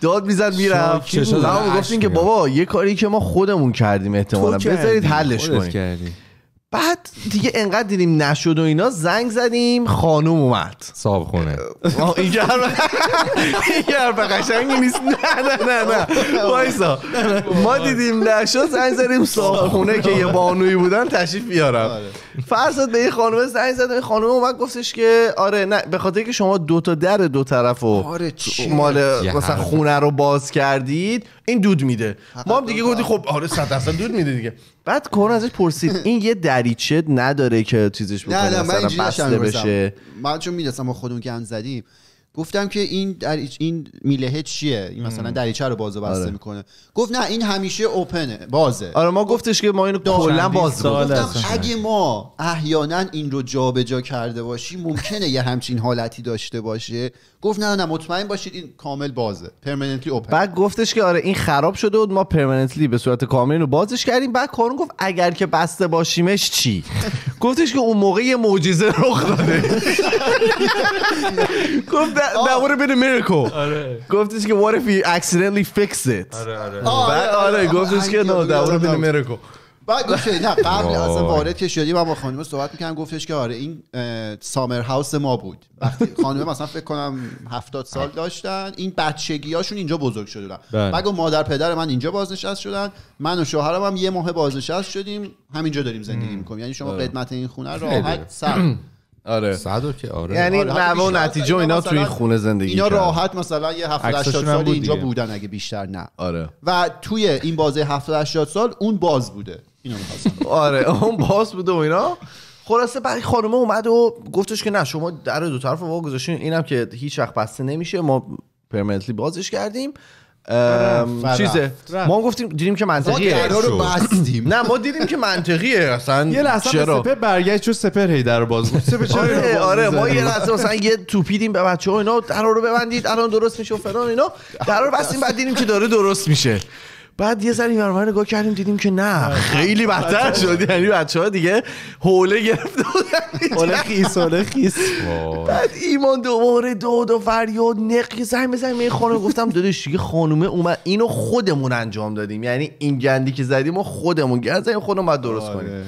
داد میزد میرم. ما گفتیم که بابا یه کاری که ما خودمون کردیم احتمالاً بذارید حلش کنیم. بعد دیگه انقدر دیدیم نشد و اینا زنگ زدیم، خانم اومد صاحب خونه. این حرف قشنگی نیست. نه نه نه نه وایسا، ما دیدیم نشد زنگ زدیم صاحب خونه که یه بانویی بودن تشریف بیارن. فرزاد به این خانم زنگ زد، این خانم اومد گفتش که آره نه به خاطر که شما دو تا در دو طرفو مال مثلا خونه رو باز کردید این دود میده. ما هم دیگه گفتیم خب آره صد درصد دود میده دیگه. بعد کارون ازش پرسید این یه دریچه نداره که چیزش بکنه نه نه من بسته بشه؟ من چون میدستم با خودمون که هم زدیم گفتم که این دریچه این میلهه چیه؟ این مثلا دریچه رو باز و بسته آره. میکنه. گفت نه این همیشه اوپنه بازه. آره ما گفتش که ما اینو کلا باز کنیم. اگه ما احیانا این رو جابجا کرده باشیم ممکنه یه همچین حالتی داشته باشه. گفت نه نه مطمئن باشید این کامل بازه، پرمننتلی اوپن. بعد گفتش که آره این خراب شده بود، ما پرمننتلی به صورت کامل اینو بازش کردیم. بعد کارون گفت اگر که بسته باشیمش چی؟ گفتش که اون موقع یه معجزه رخ داده. گفت that would have been a miracle. گفتش که what if you accidentally fix it. آره آره بعد آره گفتش که no that would have been a miracle. بعد گفت نه قبل از وارد که شدیم من با خانم صحبت می‌کردم، گفتش که آره این سامر هاوس ما بود. وقتی خانم مثلا فکر کنم هفتاد سال داشتن، این بچگی‌هاشون اینجا بزرگ شدن. بعد گفت مادر پدر من اینجا بازنشسته شدن، من و شوهرم هم یه ماه بازنشسته شدیم، همینجا داریم زندگی می‌کنیم. یعنی شما قدمت این خونه راحت سر آره صدو که آره یعنی نوع و نتیجه اینا توی خونه زندگی اینا راحت مثلا یه هفتاد هشتاد سال اینجا بودن اگه بیشتر نه آره و توی این بازه هفتاد هشتاد سال اون باز بوده اینو می‌خواستم آره اون باز بوده و اینا. خلاصه بعد خانم اومد و گفتش که نه شما در دو طرف واگذاشین، اینم که هیچ وقت بسته نمیشه، ما پرمننتلی بازش کردیم چیزه ما گفتیم دیدیم که منطقیه رو بستیم. نه ما دیدیم که منطقیه اصلا. یه لحظه سپر برگشت چون سپر هی درو باز بود. سپر چرا آره ما یه لحظه مثلا یه توپیدیم به بچه‌ها اینا درو رو ببندید الان درست میشه و فلان اینا درو رو بستیم بعد دیدیم که داره درست میشه. بعد یه ذره اینور نگاه کردیم دیدیم که نه خیلی بدتر شد، یعنی بچه‌ها دیگه حوله گرفته بودن، حوله خیس حوله خیس. بعد ایمان دوباره داد و فریاد نقی زنگ بزنیم این خانم. گفتم داداش دیگه خانومه اومد اینو خودمون انجام دادیم، یعنی این گندی که زدیم ما خودمون گردیم خودمون باید درست کنیم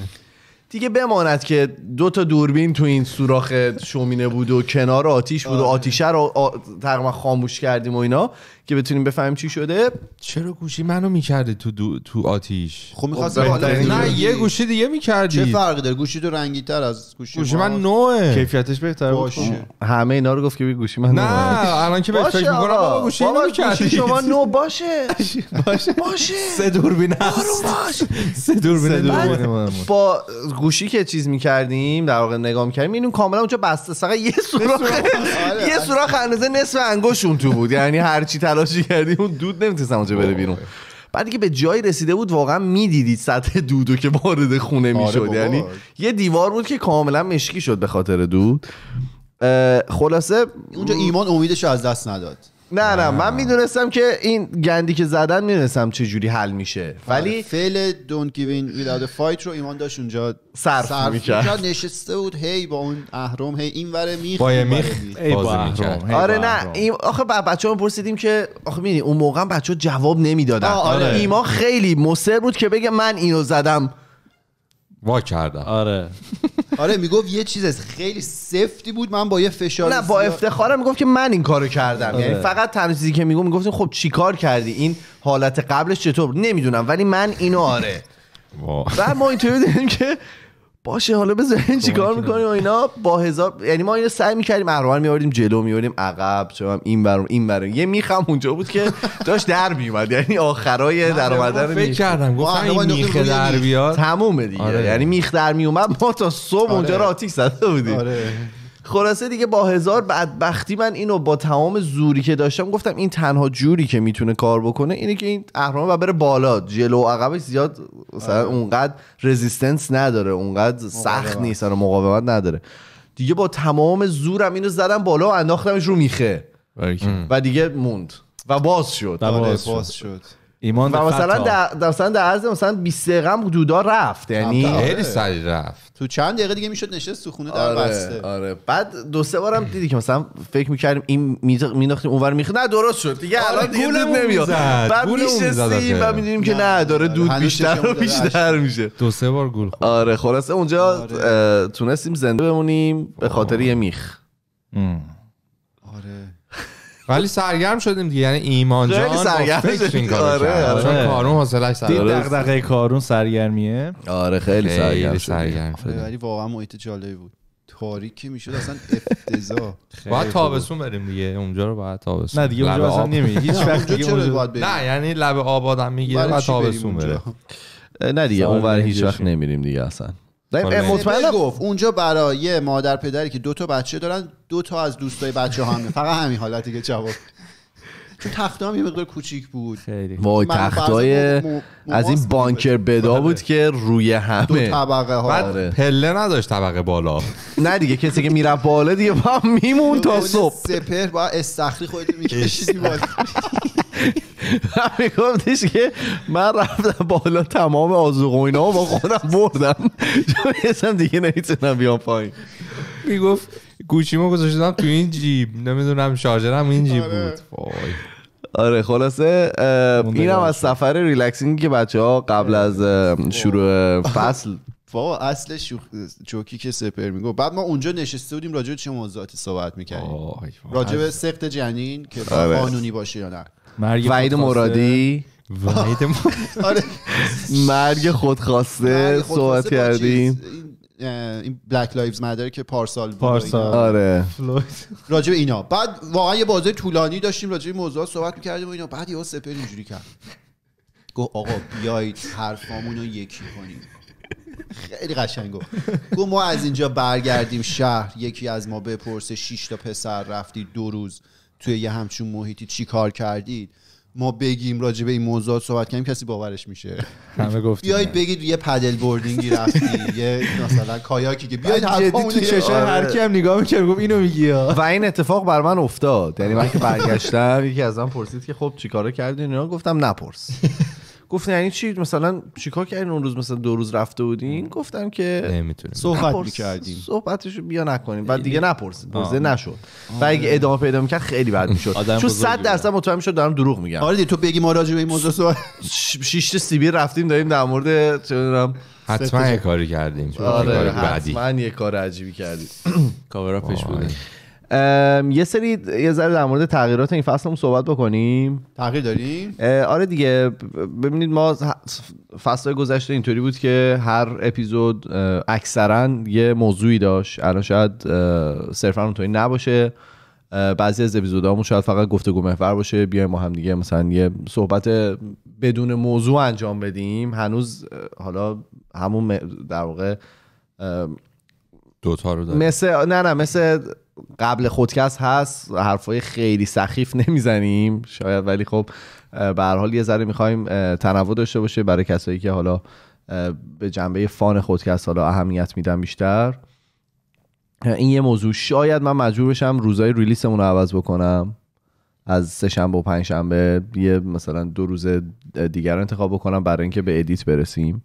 دیگه. بماند که دو تا دوربین تو این سوراخ شومینه بود و کنار آتیش بود و آتیشه رو تقریبا خاموش کردیم و اینا که بتونیم بفهمیم چی شده. چرا گوشی منو میکردی تو دو... تو آتیش؟ خب می‌خواست نه یه گوشی دیگه میکردی. چه فرقی داره؟ گوشی تو رنگی‌تر از گوشی گوشی من نوعه، کیفیتش بهتره. باشه همه اینا رو گفت که گوشی من نوعه. نه الان که بهش فکر می‌کنم بابا گوشی نمی‌کردی شما نو باشه باشه باشه سه دوربین سه دوربین با گوشی که چیز می‌کردیم در واقع نگاه می‌کردیم اینو کاملا اونجا بسته فقط یه سوراخ یه سوراخ اندازه نصف انگشت اون تو بود، یعنی هر چی تلاشی کردیم اون دود نمیتونستم اونجا بره بیرون. بعد دیگه به جایی رسیده بود واقعا میدیدید سطح دودو که وارد خونه میشد، یعنی یه دیوار بود که کاملا مشکی شد به خاطر دود. خلاصه اونجا ایمان امیدش از دست نداد. نه نه من میدونستم که این گندی که زدن میدونستم چه جوری حل میشه، ولی فعل دونت گیو این ویداوت فایت رو ایمان داشت اونجا صرف میکرد. نشسته بود هی با اون اهرم هی اینوره میخ بازی میکرد. آره نه این آخه بچه‌ها پرسیدیم که آخه میدونی اون موقع بچه‌ها جواب نمیدادن. آره ایمان خیلی مصر بود که بگه من اینو زدم وا کردم. آره آره میگفت یه چیز خیلی سفتی بود من با یه فشار نه با افتخارم میگفت که من این کارو کردم. یعنی فقط تنها چیزی که میگم میگفتین خب چیکار کردی این حالت قبلش چطور نمیدونم ولی من اینو آره. بعد ما اینطوری دیدیم که باشه حالا بزنین چیکار میکنیم و اینا با هزار، یعنی ما اینو سعی میکردیم اهرمن میآوردیم جلو میآوردیم عقب چون این برون این برون یه میخم اونجا بود که داشت در میومد، یعنی آخرای در اومدن میخ فکر کردم گفتم این میخ در بیاد تمومه دیگه. آره. یعنی میخ در میومد ما تا صبح آره. اونجا آتیش زده بودیم. آره. خلاصه دیگه با هزار بدبختی من اینو با تمام زوری که داشتم گفتم این تنها جوری که میتونه کار بکنه اینه که این اهرام و بره بالا. جلو و عقبش زیاد مثلا اونقدر رزیستنس نداره، اونقدر سخت نیست، اون مقاومت نداره دیگه. با تمام زورم اینو زدم بالا و انداختمش رو میخه و دیگه موند و باز شد و باز, باز شد ایمان و مثلا در مثلا در عرض مثلا بیست دقیقه دودا رفت، یعنی خیلی سریع رفت. تو چند دقیقه دیگه میشد نشست تو خونه در آره، بسته. آره بعد دو سه بارم دیدی که مثلا فکر میکردیم این مینداختیم اونور میخ نه درست شد دیگه الان دیگه دود نمیاد. بعد میشستیم و میدیدیم که نه داره دود بیشتر و بیشتر میشه. دو سه بار گل خورد. آره خلاصه اونجا تونستیم زنده بمونیم به خاطر یه میخ. آره ولی سرگرم شدیم دیگه، یعنی ایمان جان سرگرم کاره چون کارون حوصله‌اش سرگرم دغدغه کارون سرگرمیه. آره خیلی سرگرم سرگرم شد ولی واقعا محیط جالبی بود. تاریکی میشد اصلا افتضاح. باید تابستون بریم دیگه اونجا رو، باید تابستون. نه دیگه اونجا اصلا نمیری هیچ وقت دیگه اونجا. نه یعنی لب آبادم میگیره بعد تابستون بره. نه دیگه اونور هیچ وقت نمیریم دیگه اصلا. مطمئنم گفت اونجا برای یه مادر پدری که دو تا بچه دارن دو تا از دوستای بچه هم فقط همین حالتی که جواب چون تخته هم یه مقدار کوچیک بود خیلی. وای تختای مو... از این بانکر بدا بود که روی همه دو طبقه ها بعد آره. پله نداشت طبقه بالا. نه دیگه کسی که میره بالا دیگه با میمون تا صبح. سپهر با استخری خودت میکشیدی بالا. من گفتش که من رفتم بالا تمام آذوقه و اینا با خودم بردم چون اسم دیگه نمیتونم بیام پایین. میگفت گوشیمو گذاشتم تو این جیب نمیدونم شارژرم این جیب بود. وای آره خلاصه اینم از سفر ریلکسینگی که بچه‌ها قبل از شروع فصل بابا اصل شوخ جوکی که سپر میگو. بعد ما اونجا نشسته بودیم راجع به چه موضوعاتی صحبت می‌کردیم؟ راجع به سقط جنین که قانونی باشه یا نه، وحید مرادی وحید آره مرگ خودخواسته صحبت کردیم، این بلک لایوز مداره که پارسال پارسال آره راجع به اینا. بعد واقعا یه بازه طولانی داشتیم راجع به موضوعات صحبت می‌کردیم و اینا. بعد یهو سپر اینجوری کرد گفت آقا بیایید حرفامون رو یکی کنیم. خیلی قشنگ گفت گفت ما از اینجا برگردیم شهر یکی از ما بپرسه شش تا پسر رفتید دو روز توی یه همچون محیطی چی کار کردید؟ ما بگیم راجع به این موضوع صحبت کنیم کسی باورش میشه. همه گفتیم بیایید بگید یه پدل بوردینگی رفتیم، یه مثلا کایاکی که بیایید حرفمون تو چشم هر کی هم نگاه میکنه میگم اینو میگی. و این اتفاق بر من افتاد، یعنی من که برگشتم یکی ازم پرسید که خب چیکارا کردین اینا، گفتم نپرس. گفتن یعنی چی مثلا چیکار کردین اون روز، مثلا دو روز رفته بودین؟ گفتم که نمیتونیم صحبت می‌کردیم، صحبتشو بیا نکنیم و دیگه نپرسید، پرسیده نشد. و اگه ادامه پیدا می‌کرد خیلی بد می‌شد، چون صد درصد مطمئن می‌شد دارم دروغ میگم. آره تو بگی ما راجع به این موضوع صحبت شش تا سیبیر رفتیم داریم در مورد چه می‌دونم، حتما یه کاری کردیم. آره حتما یه کار عجیبی کردیم، کاورآپش بود. یه سری یه ذره در مورد تغییرات این فصلمون صحبت بکنیم. تغییر داریم؟ آره دیگه. ببینید ما فصل‌های گذشته اینطوری بود که هر اپیزود اکثرا یه موضوعی داشت. الان شاید صرفا اونطوری نباشه، بعضی از اپیزودامون شاید فقط گفتگو محور باشه، بیایم ما هم دیگه مثلا یه صحبت بدون موضوع انجام بدیم. هنوز حالا همون در واقع دو تا رو داریم. مثل نه نه مثل قبل خودکست هست، حرفای خیلی سخیف نمیزنیم شاید، ولی خب به هر حال یه ذره میخوایم تنوع داشته باشه برای کسایی که حالا به جنبه فان خودکست حالا اهمیت میدن بیشتر. این یه موضوع. شاید من مجبور بشم روزای ریلیسمون رو عوض بکنم، از سه شنبه و پنج شنبه یه مثلا دو روز دیگر رو انتخاب بکنم برای اینکه به ادیت برسیم،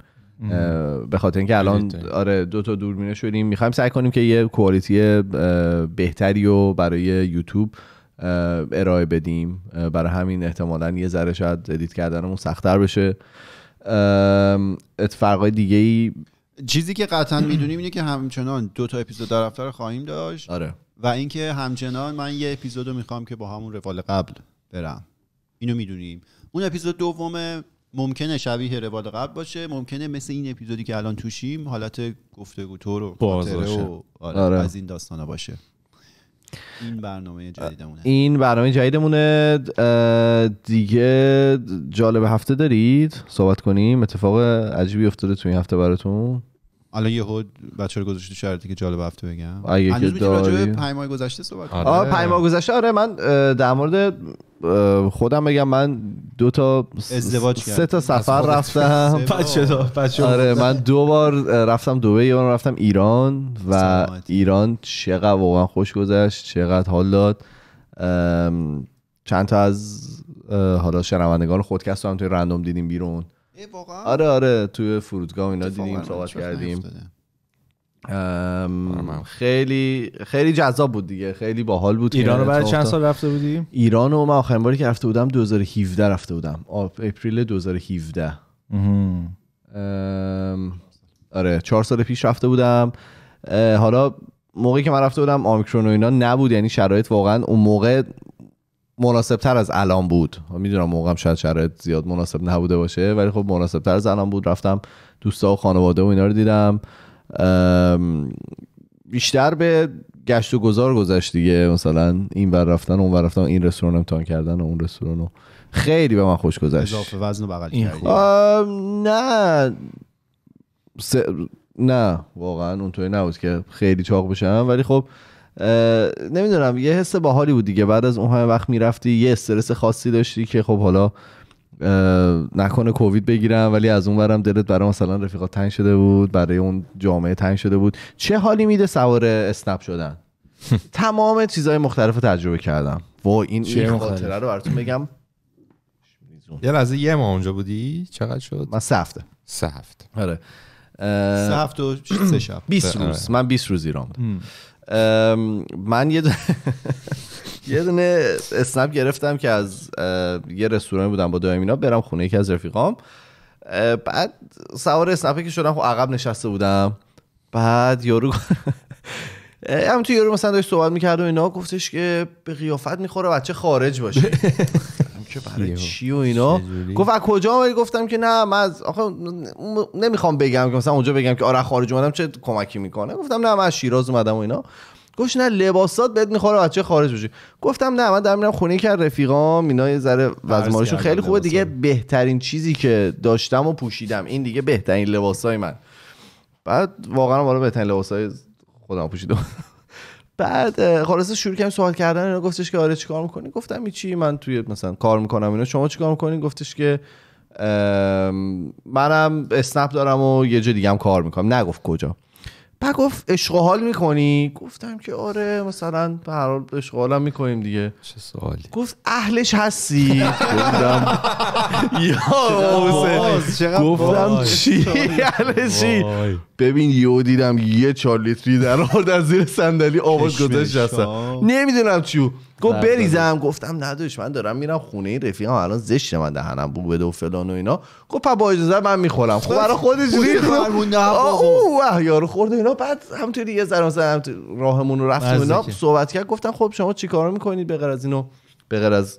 به خاطر اینکه الان آره دو تا دوربینه شدیم، میخوایم سعی کنیم که یه کوالیتی بهتری رو برای یوتیوب ارائه بدیم. برای همین احتمالاً یه ذره شاید ادیت کردنمون سخت‌تر بشه. اتفاقای دیگه‌ای چیزی که قطعاً میدونیم اینه که همچنان دو تا اپیزود در هفته خواهیم داشت. آره. و اینکه همچنان من یه اپیزودو میخوام که با همون روال قبل برم، اینو میدونیم. اون اپیزود دومه، ممکنه شبیه روال قبل باشه، ممکنه مثل این اپیزودی که الان توشیم حالت گفتگو تو رو و آره آره. از این داستانا باشه. این برنامه جدیدمونه. این برنامه جدیدمونه دیگه. جالب هفته دارید صحبت کنیم؟ اتفاق عجیبی افتاده تو این هفته براتون؟ الان یهو بچه‌ها رو گذاشته شرطی که جالب هفته بگم. هنوز می‌تونی راجع به پنج ماه گذشته صحبت کنی؟ آره پنج ماه گذشته. آره من در مورد خودم بگم، من دو تا ازدواج سه تا سفر رفتم. بچه‌ها آره من دو بار رفتم دبی، یه بار رفتم ایران. و ایران چقدر واقعا خوش گذشت، چقدر حال داد. چند تا از حالا شنوندگان خودکست هم توی رندوم دیدیم بیرون. واقعا؟ آره آره توی فرودگاه اینا دیدیم، صحبت کردیم. خیلی خیلی جذاب بود دیگه، خیلی باحال بود. ایران رو بعد چند سال رفته بودیم؟ ایران رو من آخرین باری که رفته بودم دو هزار و هفده رفته بودم، اپریل دو هزار و هفده. آره چهار سال پیش رفته بودم. حالا موقعی که من رفته بودم آمیکرون و اینا نبود، یعنی شرایط واقعا اون موقع مناسب تر از الان بود. میدونم موقعم شاید شرایط زیاد مناسب نبوده باشه، ولی خب مناسب تر از الان بود. رفتم دوستا و خانواده و اینا رو دیدم. بیشتر به گشت و گذار گذشت دیگه، مثلا این بر رفتن اون بر رفتن، این رستوران امتحان کردن و اون رستوران. خیلی به من خوش گذشت. اضافه وزن و بغل کردی؟ نه س... نه واقعا اونطوری نبود که خیلی چاق بشم، ولی خب نمیدونم یه حس باحالی بود دیگه. بعد از اون همه وقت میرفتی یه استرس خاصی داشتی که خب حالا نکنه کووید بگیرم، ولی از اون ورم دلت برای مثلا رفیقات تنگ شده بود، برای اون جامعه تنگ شده بود. چه حالی میده سوار اسنپ شدن؟ تمام چیزهای مختلف رو تجربه کردم. وا این این خاطره رو براتون بگم. یه لحظه یه ما اونجا بودی؟ چقدر شد؟ من سه هفته. سه هفته. آره. سه هفته و سه شب. بیست روز. من بیست روز ایران بودم. من یه یه دونه اسنپ گرفتم که از یه رستورانی بودم با دایمینا برم خونه یکی از رفیقام. بعد سوار اسنپه که شدم، خب عقب نشسته بودم. بعد یارو هم تو یارو مثلا داشت صحبت میکرد و اینا، گفتش که به قیافت میخوره بچه خارج باشه. که برای چی و اینا؟ گفت از کجا؟ ولی گفتم که نه من آخه نمیخوام بگم که مثلا اونجا بگم که آره خارج اومدم چه کمکی میکنه. گفتم نه من از شیراز اومدم و اینا. گفت نه لباسات بهت میخوره بچه خارج بشی. گفتم نه من دارم میرم خونه یکی از رفیقام، اینا یه ذره وزمارشون خیلی خوبه دیگه، بهترین چیزی که داشتم و پوشیدم، این دیگه بهترین لباسای من. بعد واقعا والا بهترین لباسای خودم پوشیدم. بعد خلاصه شروع کردم سوال کردن اینا، گفتش که آره چیکار میکنی؟ گفتم هیچی، من توی مثلا کار میکنم اینا، شما چیکار میکنین؟ گفتش که منم اسنپ دارم و یه جای دیگه هم کار میکنم. نگفت کجا. بعد گفت عشق و حال میکنی؟ گفتم که آره مثلا به هر حال عشق و حالم میکنیم دیگه. چه سوالی؟ گفت اهلش هستی؟ گفتم یا گفتم چی اهلش چی؟ ببین یهو دیدم یه چهار لیتری در آورد از زیر صندلی، آواز گذاشت اصلا نمیدونم چیو گفت بریزم. گفتم ندوش من دارم میرم خونه رفیقم الان زشته، من دهنم بو بده و فلان و اینا. گفت با اجازه من میخورم. خب برای خودش ریخت اوه یارو خورد اینا. بعد همونطوری یه ذره مثلا راهمون رو رفتیم اینا صحبت کرد. گفتم خب شما چیکارا میکنید به غیر از اینو، به غیر از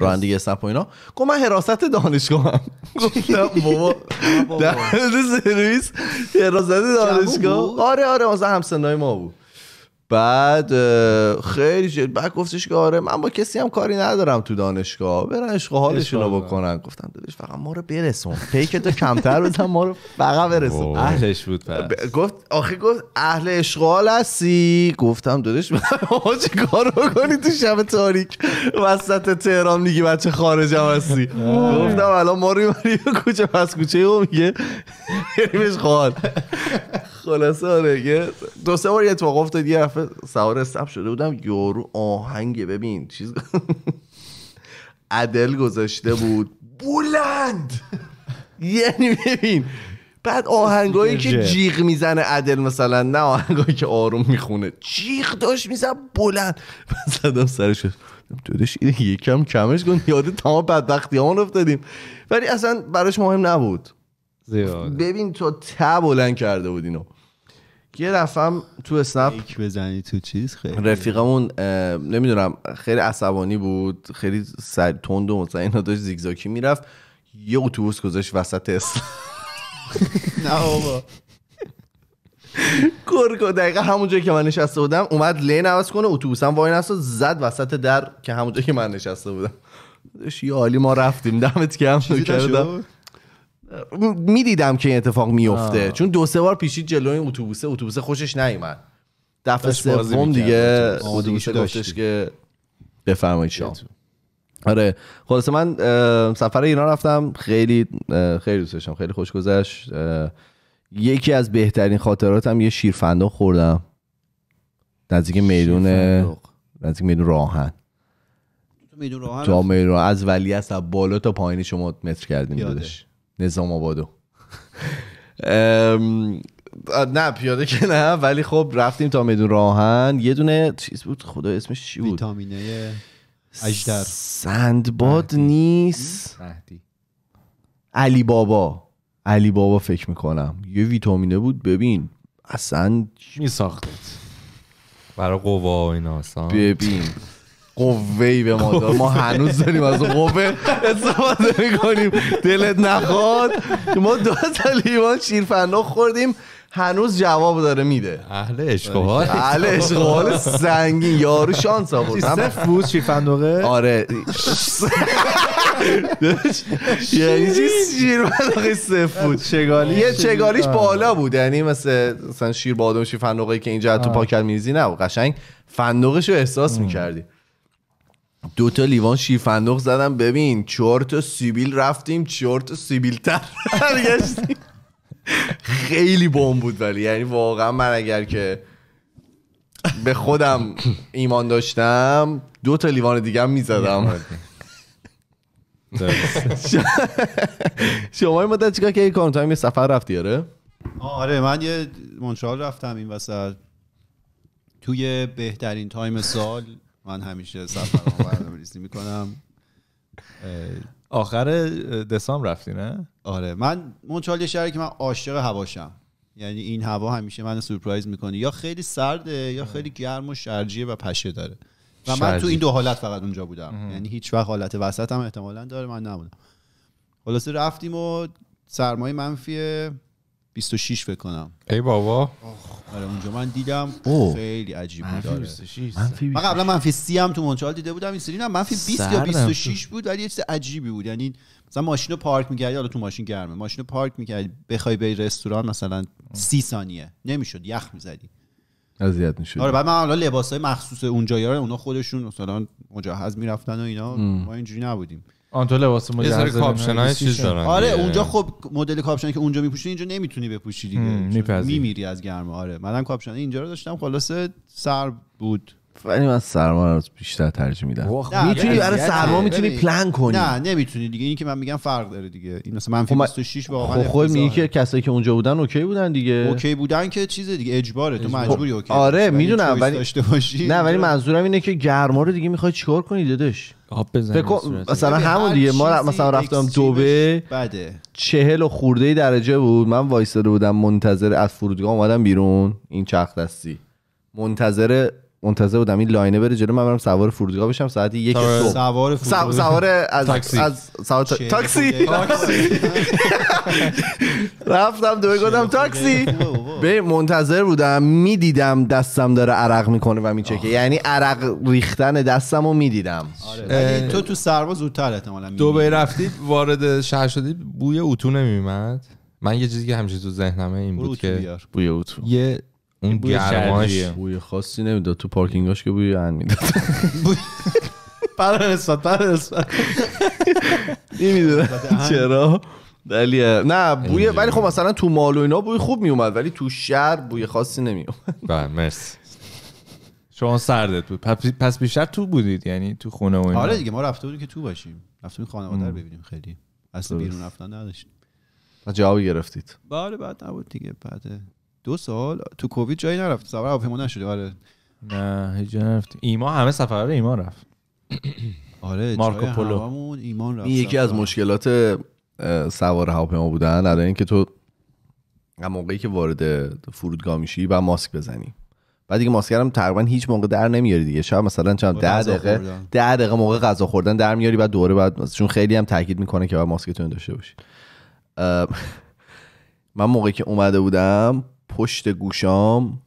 رانندگی اسنپ و اینا؟ گفت من حراست دانشگاهم. گفتم بابا در سرویس حراست دانشگاه. آره آره مثلا همسنای ما بود. بعد خیلی جد بعد گفتش که آره من با کسی هم کاری ندارم تو دانشگاه، برن عشق و حالشونو بکنن. گفتم دلش فقط ما رو برسون، پیکتو کمتر بزن ما رو فقط برسون. اهلش بود پس. گفت آخه گفت اهل عشق و حال هستی؟ گفتم دلش ما چه کار بکنی تو شب تاریک وسط تهران میگی بچه خارجم هستی؟ گفتم الان ما رو کوچه پس کوچه او میگه بریم عشق و حال. خلاصه آره دو سه بار یه اتفاق افتاد. یه سوار اسنپ شده بودم، یارو آهنگ ببین چیز عدل گذاشته بود بلند، یعنی ببین بعد آهنگایی که جیغ میزنه عدل مثلا، نه آهنگایی که آروم میخونه، جیغ داشت میزن بلند. من زدم سرش دودش اینه یکم کمش کن، یاده تمام بدبختی همون افتادیم، ولی اصلا براش مهم نبود زیاد. ببین تو ته بلند کرده بود اینو. یه دفعه تو اسنپ یک بزنی تو چیز خیلی رفیقمون نمیدونم خیلی عصبانی بود، خیلی سر تند و مثلا اینا داشت زیگزاکی میرفت، یه اتوبوس گذاشت وسط اسنپ. نه بابا کرکو دقیقا همونجایی که من نشسته بودم اومد لین عوض کنه، اتوبوسم وای نستو زد وسط در که همونجایی که من نشسته بودم. یه عالی ما رفتیم دمت گرم کردم. میدیدم که این اتفاق میفته چون دو سه بار پیشید جلوی اتوبوسه، اتوبوسه خوشش نیومد. دفعه سوم دیگه اتوبوسه گفتش که بفرمایید شام. آره خلاص من سفر ایران رفتم، خیلی خیلی دوست داشتم، خیلی خوش گذشت. یکی از بهترین خاطراتم یه شیرفندق خوردم نزدیک میدون، نزدیک میدون راهن. تو میدون راهن تو میدون از ولی از بالا تا پایین شما متر کردیم دادش نظام آبادو. نه پیاده که نه، ولی خب رفتیم تا میدون راهن. یه دونه چیز بود خدا اسمش چی بود؟ ویتامینه اجدر سندباد نیست، علی بابا، علی بابا فکر میکنم یه ویتامینه بود. ببین اصلا میساختت برای قوا و اینا. ببین قوهی به ما دار، ما هنوز داریم از قوه استفاده میکنیم، دلت نخواد. ما دو تا لیوان شیرفندق خوردیم هنوز جواب داره میده. اهل عشق و حال، اهل عشق و حال سنگین. یارو شانس آورد سه فوت شیرفندقه. آره یعنی چی شیرفندقه سه فوت؟ یه چگالیش بالا بود، یعنی مثلا شیر بادام شیرفندقه که اینجا تو پاکت میریزی نه، قشنگ فندقشو احساس میکردی. دو تا لیوان شیرفندق زدم، ببین چهار تا سیبیل رفتیم، چهار تا سیبیل تر برگشتیم. خیلی بم بود، ولی یعنی واقعا من اگر که به خودم ایمان داشتم دو تا لیوان دیگه میزدم. شما این مدت چیکار کردی؟ کارون یه سفر رفتی آره؟ آره من یه مونترال رفتم این وسط توی بهترین تایم سال. من همیشه سفرم برنامه‌ریزی میکنم. آخر دسامبر رفتی نه؟ آره من مونترال یه شهری که من عاشق هواشم، یعنی این هوا همیشه من سورپرایز میکنه، یا خیلی سرده یا خیلی گرم و شرجیه و پشه داره و من تو این دو حالت فقط اونجا بودم اه. یعنی هیچ وقت حالت وسط هم احتمالا داره من نبودم. خلاصه رفتیم و سرمایه منفی بیست و شش فکر کنم. ای بابا. آره اونجا من دیدم خیلی عجیب بود. من قبلا منفی سی هم تو مونترال دیده بودم، این سری نه منفی بیست یا بیست و شش بود، ولی یه چیز عجیبی بود. یعنی مثلا ماشینو پارک می‌کردی، حالا تو ماشین گرمه، ماشینو پارک می‌کردی بخوای بری رستوران مثلا سی ثانیه نمیشد، یخ می‌زدی. اذیت می‌شد. آره بعد من حالا لباسای مخصوص اونجایا رو اونا خودشون مثلا مجهز می‌رفتن و اینا، ما اینجوری نبودیم. آن تو لباس مجهز کاپشنای چیز دارن. آره اونجا خب مدل کاپشنی که اونجا میپوشی اینجا نمیتونی بپوشی دیگه، میمیری از گرما. آره منم کاپشن اینجا رو داشتم، خلاصه سر بود ولی من سرما رو بیشتر ترجیح میدم. میتونی برای سرما میتونی پلن کنی. نه نمیتونی دیگه، اینی که من میگم فرق داره دیگه. این مثلا منفی بیست و شش واقعا خود میگه که کسایی که اونجا بودن اوکی بودن دیگه. اوکی بودن که چیز دیگه اجباره، تو مجبوری اوکی. آره میدونم ولی نه، ولی منظورم اینه که گرما رو دیگه میخوای چیکار کنی داداش؟ آب بزنی. مثلا همون دیگه ما مثلا رفتم دبی چهل و خورده درجه بود، من وایساده بودم منتظر از فرودگاه اومدم بیرون، این چرخ دستی منتظر منتظر بودم این لاینه بره جلو، من برم سوار فرودگاه بشم ساعت یک صبح. سوار فرودگاه سوار از تاکسی از سوار تاکسی رفتم دوی گفتم تاکسی به منتظر بودم، میدیدم دستم داره عرق میکنه و میچکه، یعنی عرق ریختن دستمو میدیدم. آره تو تو سرما زودتر احتمالاً دبی رفتید وارد شهر شدید بوی اوتو نمیومد؟ من یه چیزی که همیشه تو ذهنمه این بود که بوی اوتو، یه اون بوی شرجی بوی خاصی نمیداد تو پارکینگاش که بوی ان میداد. برای نسبت برای نسبت نمیدونم چرا ولی نه بوی، ولی خب مثلا تو مال و اینا بوی خوب میومد ولی تو شهر بوی خاصی نمیومد. بله مرسی. شما سردت بود پس بیشتر تو بودید یعنی تو خونه و اینا؟ آره دیگه ما رفته بودیم که تو باشیم، رفتیم خانواده رو ببینیم، خیلی اصلا بیرون رفتن نداشتیم. جواب گرفتید؟ بله بعد نبود دیگه، بعد دو سال تو کووید جایی نرفت، سفر هواپیما نشد. آره نه هیچ نرفت. ایمان همه سفرها ایمان رفت. آره مارکو پولو ایمان رفت. این یکی از مشکلات سوار هواپیما بودن الان اینکه تو هم موقعی که وارد فرودگاه میشی بعد ماسک بزنی، بعد دیگه ماسک هم تقریبا هیچ موقع در نمیاری دیگه، شب مثلا چند ده دقیقه ده دقیقه موقع غذا خوردن در میاری، بعد دوره بعد چون خیلی هم تاکید میکنه که بعد ماسکتون داشته باشی. من موقعی که اومده بودم پشت گوشام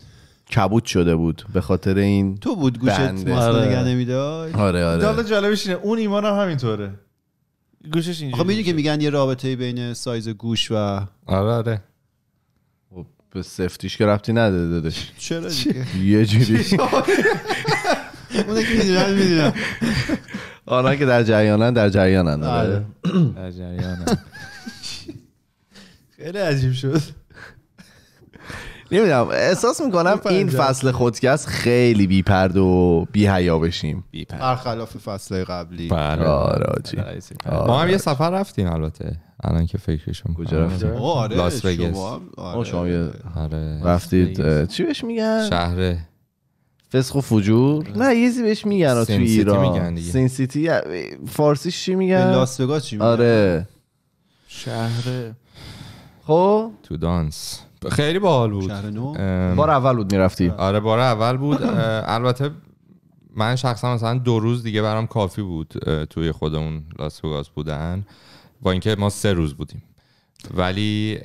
کبود شده بود به خاطر این تو بود گوشت ماسک دیگه نمیداد. آره آره حالا جالبش اینه اون ایمان هم همینطوره گوشش اینجوری. خب میدونی که میگن یه رابطه بین سایز گوش و آره آره خب به سفتیش که ربطی نداره داداش. چرا دیگه یه جوری اون که میدونن میدونن آنها که در جریانن در جریانن آره در جریانن. خیلی عجیب شد نمیدونم، احساس میکنم این فصل خودکست خیلی بی پرد و بی حیا بشیم برخلاف فصل قبلی. آراجی ما هم یه سفر رفتیم البته الان که فکرشون کجا رفتیم؟ آره لاس وگاس. آره رفتید چی بهش میگن؟ شهر فسخ و فجور نه یه چیزی بهش میگن تو ایران، سین سیتی فارسیش چی میگن؟ لاس وگاس چی میگن؟ آره شهر خب تو دانس خیلی باحال بود. بار اول بود میرفتی؟ آره بار اول بود. البته من شخصا مثلا دو روز دیگه برام کافی بود توی خودمون لاس وگاس بودن، با اینکه ما سه روز بودیم ولی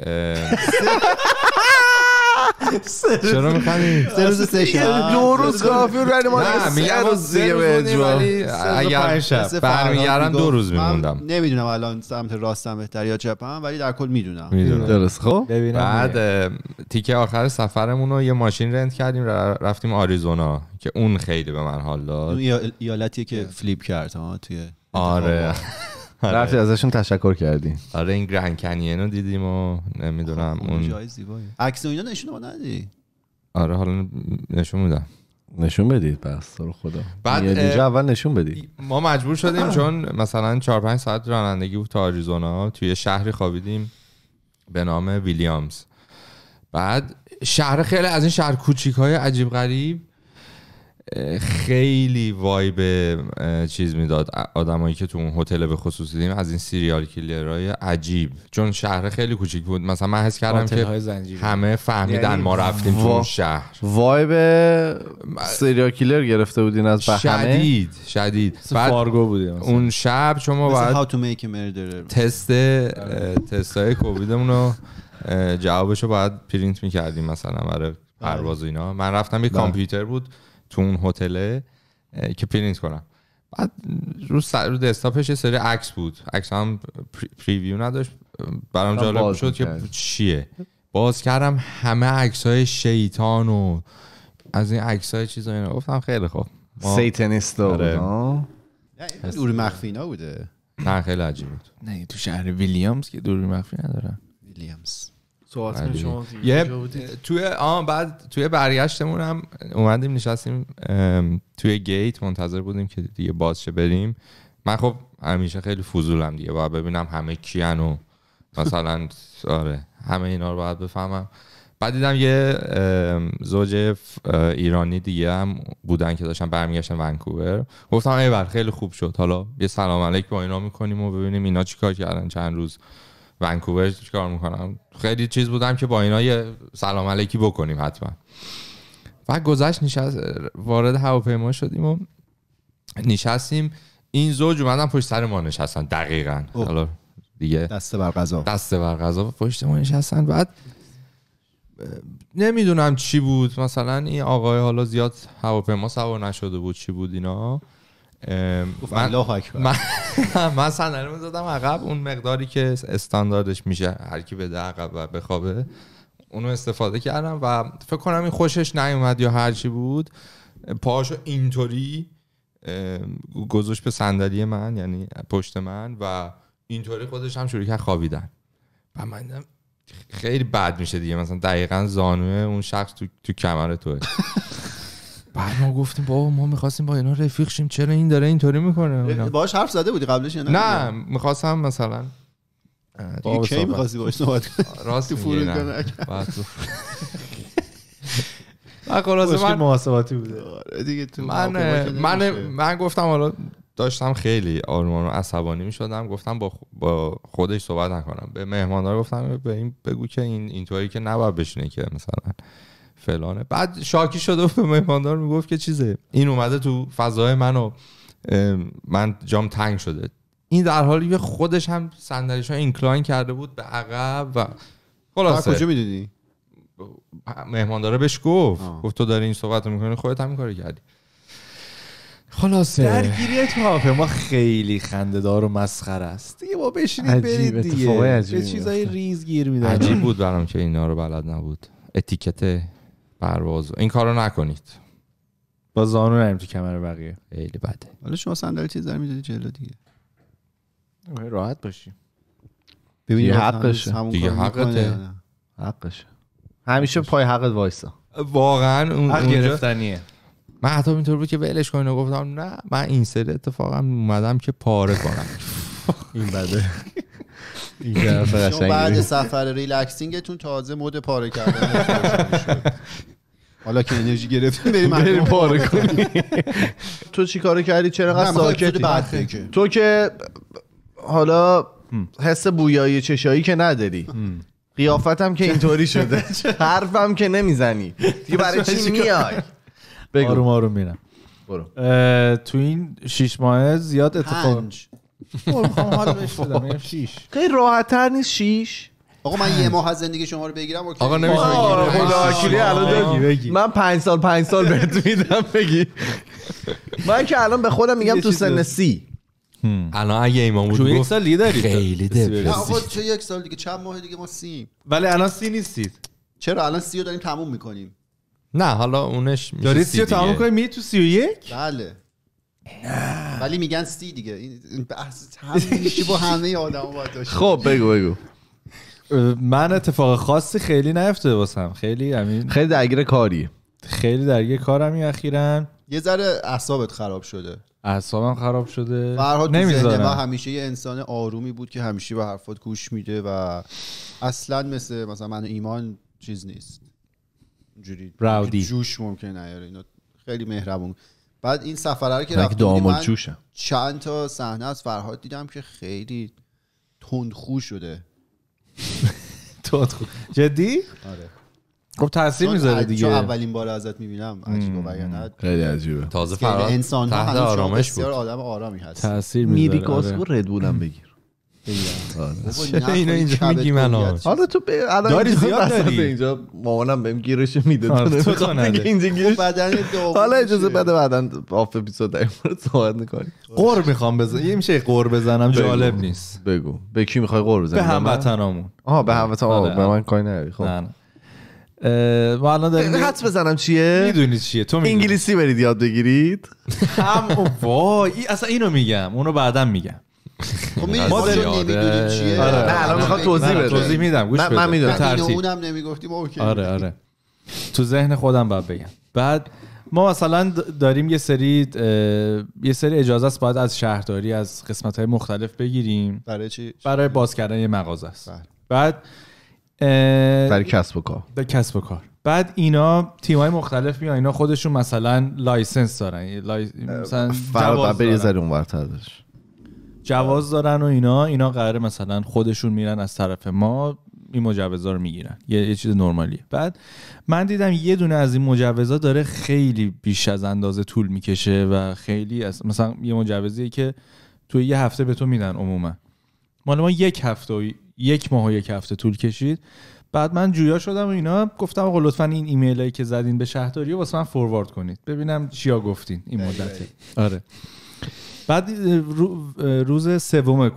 چرا میخندید؟ سه روز سه شب دو روز کافی بود ولی ما سه روز دیگه به اجرا اگر برمیگردم دو روز میموندم. نمیدونم الان سمت راستم بهتر یا چپم ولی در کل میدونم درست. خب بعد تیکه آخر سفرمون رو یه ماشین رنت کردیم رفتیم آریزونا که اون خیلی به من حال داد. اون ایالتیه که فلیپ کرد ها توی آره رفتی ازشون تشکر کردی. آره این گرند کنیون رو دیدیم و نمیدونم اون جای زیبایی عکس و اینا نشون ندادی؟ آره حالا نشون میدم. نشون بدید پس تو رو خدا. بعد اینجا اول نشون بدید. ما مجبور شدیم چون مثلا چهار پنج ساعت رانندگی بود تا آریزونا، توی شهری خوابیدیم به نام ویلیامز. بعد شهر خیلی از این شهر کوچیک‌های عجیب غریب خیلی وایب چیز میداد. آدمایی که تو اون هتل به خصوص دیدیم از این سیریال کیلرهای عجیب، چون شهر خیلی کوچیک بود مثلا من حس کردم که همه فهمیدن ما رفتیم وا... تو اون شهر وایب سیریال کیلر گرفته بودین از بهمه شدید شدید. فارگو بودیم مثلا. اون شب چون ما باید تست تستای کوویدمون رو جوابشو باید پرینت میکردیم مثلا برای پرواز اینا، من رفتم یه کامپیوتر بود تو اون هتل که پرینت کنم. بعد رو رو دسکتاپش یه سری عکس بود، عکس هم پری، پریویو نداشت. برام جالب شد که چیه باز کردم همه عکس‌های شیطان و از این عکسای چیزا اینا گفتم خیلی خوب سیتنیستا اونا دور مخفی اینا بوده. نه خیلی عجیب بود. نه تو شهر ویلیامز که دور مخفی نداره. ویلیامز سوالتون شما یه توی آه بعد توی برگشتمون هم اومدیم نشستیم توی گیت منتظر بودیم که دیگه باز شه بریم. من خب همیشه خیلی فضولم دیگه، باید ببینم همه کیان و مثلا آره همه اینا رو باید بفهمم. بعد دیدم یه زوج ایرانی دیگه هم بودن که داشتن برمیگشتن ونکوور. گفتم ایول خیلی خوب شد، حالا یه سلام علیک با اینا میکنیم و ببینیم اینا چیکار کردن، چند روز ونکوور چیکار میکنم. خیلی چیز بودم که با اینا یه سلام علیکی بکنیم حتما. بعد گذشت نشست وارد هواپیما شدیم و نشستیم. این زوج اومدن پشت سر ما نشستن دقیقاً. حالا دیگه دسته بر قضا دسته بر قضا پشت ما نشستن. بعد نمیدونم چی بود، مثلا این آقای حالا زیاد هواپیما سوار نشده بود چی بود اینا. من من صندلی رو زدم عقب، اون مقداری که استانداردش میشه هر کی بده عقب و بخوابه اونو استفاده کردم و فکر کنم این خوشش نیومد یا هر چی بود، پاهاشو اینطوری گذاشت به صندلی من یعنی پشت من و اینطوری خودش هم شروع کرد خوابیدن. و من خیلی بد میشه دیگه، مثلا دقیقاً زانوه اون شخص تو تو کمر توه. بعد ما گفتیم بابا ما میخواستیم با اینا رفیق شیم، چرا این داره اینطوری میکنه؟ باهاش حرف زده بودی قبلش یا نه؟ نه میخواستم مثلا دیگه کی میخواستی باهاش صحبت کنی؟ راستی فرو کنه. بعد خلاصه من محاسباتی بوده دیگه. تو من من من گفتم حالا داشتم خیلی آرمان و عصبانی میشدم، گفتم با با خودش صحبت نکنم. به مهماندار گفتم به این بگو که این اینطوری که نباید بشینه که مثلا فلانه. بعد شاکی شد و به مهماندار میگفت که چیزه این اومده تو فضای من و من جام تنگ شده. این در حالی که خودش هم صندلیش رو اینکلاین کرده بود به عقب و خلاصه. کجا میدیدی؟ مهماندار بهش گفت آه. گفت تو داری این صحبت رو میکنی، خودت هم کاری کردی. خلاصه درگیری تو هواپیما خیلی خنده‌دار و مسخره است دیگه. ما بشینید برید دیگه، چه چیزای ریز گیر میدن. عجیب بود برام که اینا رو بلد نبود، اتیکت پرواز این کارو نکنید، با زانو نریم تو کمر بقیه، خیلی بده. حالا شما صندلی چیز در میذاری جلو دیگه، راحت باشی ببینید حقش دیگه، حقته حقش همیشه پای حقت وایسا. واقعا اون گرفتنیه. من حتی اینطور بود که ولش کنین و گفتم نه من این سری اتفاقا اومدم که پاره کنم. این بده. بعد سفر ریلکسینگتون تازه مود پاره کردن حالا که انرژی گرفتیم بریم پاره کنیم. تو چی کار کردی؟ چرا ساکتی؟ تو که حالا حس بویایی چشایی که نداری، قیافتم که اینطوری شده، حرفم که نمیزنی دیگه، برای چی میای؟ آروم آروم میرم. برو. تو این شیش ماه زیاد اتفاق پنج خیلی راحت تر نیست شیش؟ آقا من یه ماه از زندگی شما رو بگیرم اوکی؟ آقا نمیشه بگیرم، من پنج سال پنج سال بهت میدم بگی. من که الان به خودم میگم تو سن سی الان اگه ایمان بود یک سال دیگه دارید خیلی دبرسی. آقا چه یک سال دیگه، چند ماه دیگه ما سیم. ولی الان سی نیستید. چرا الان سی رو داریم تموم میکنیم؟ نه حالا اونش میشه داری سی رو تمام کنی میری تو سی و یک؟ بله نه ولی میگن سی دیگه، این بحث همیشه با همه آدم ها باید داشته. خب بگو بگو. من اتفاق خاصی خیلی نیفتاده واسم، خیلی امین خیلی درگیر کاری، خیلی درگیر کارم اخیراً. یه ذره اعصابت خراب شده؟ اعصابم خراب شده. فرهاد نمیذاره. من همیشه یه انسان آرومی بود که همیشه به حرفات گوش میده و اصلا مثل مثلا من و ایمان چیز نیست، جوری جوش ممکن نیاره اینا، خیلی مهربون. بعد این سفره رو که رفتم من چند تا صحنه از فرهاد دیدم که خیلی تندخو شده. تندخو جدی؟ آره خب تاثیر میذاره دیگه. چون اولین بار ازت میبینم عجیبه وگرنه خیلی عجیبه. تازه فرهاد انسان ها آرامش بود، آدم آرامی هست، تاثیر میذاره. میری کاسکو ردبولم بگیر چه اینو اینجا میگی من آن حالا تو داری زیاد داری اینجا. مامانم بهم گیرش میده تو کننده اینجا گیرش. حالا اجازه بده بعدا آف اپیزود در این مورد صحبت نکنی. قور میخوام بزنم، یه میشه قور بزنم جالب نیست. بگو به کی میخوای قور بزنم؟ به هموطنامون. آها به هموطنامون. به من کاری نداری. خب حدس بزنم چیه؟ میدونید چیه؟ تو میدونید. انگلیسی برید یاد بگیرید. هم وای اصلا اینو میگم، اونو بعدم میگم. ما نمیدونیم چیه. نه الان میخوام توضیح بدم. توضیح میدم. گوش بده. من میدونم. اونم نمیگفتیم اوکی. آره آره. تو ذهن خودم باید بگم. بعد ما مثلا داریم یه سری یه سری اجازه است باید از شهرداری از قسمت‌های مختلف بگیریم. برای چی؟ برای باز کردن یه مغازه است. بعد برای کسب و کار. برای کسب و کار. بعد اینا تیمای مختلف میان، اینا خودشون مثلا لایسنس دارن، لای... مثلا جواز دارن. جواز دارن و اینا اینا قراره مثلا خودشون میرن از طرف ما این مجوزا رو میگیرن، یه, یه چیز نرمالیه. بعد من دیدم یه دونه از این مجوزا داره خیلی بیش از اندازه طول میکشه و خیلی از... مثلا یه مجوزیه که تو یه هفته به تو میدن، عموما مال ما یک هفته و... یک ماه و یک هفته طول کشید. بعد من جویا شدم و اینا، گفتم آقا لطفا این ایمیلایی که زدین به شهرداری رو واسه من فوروارد کنید ببینم چیا گفتین این مدته. آره. بعد روز سوم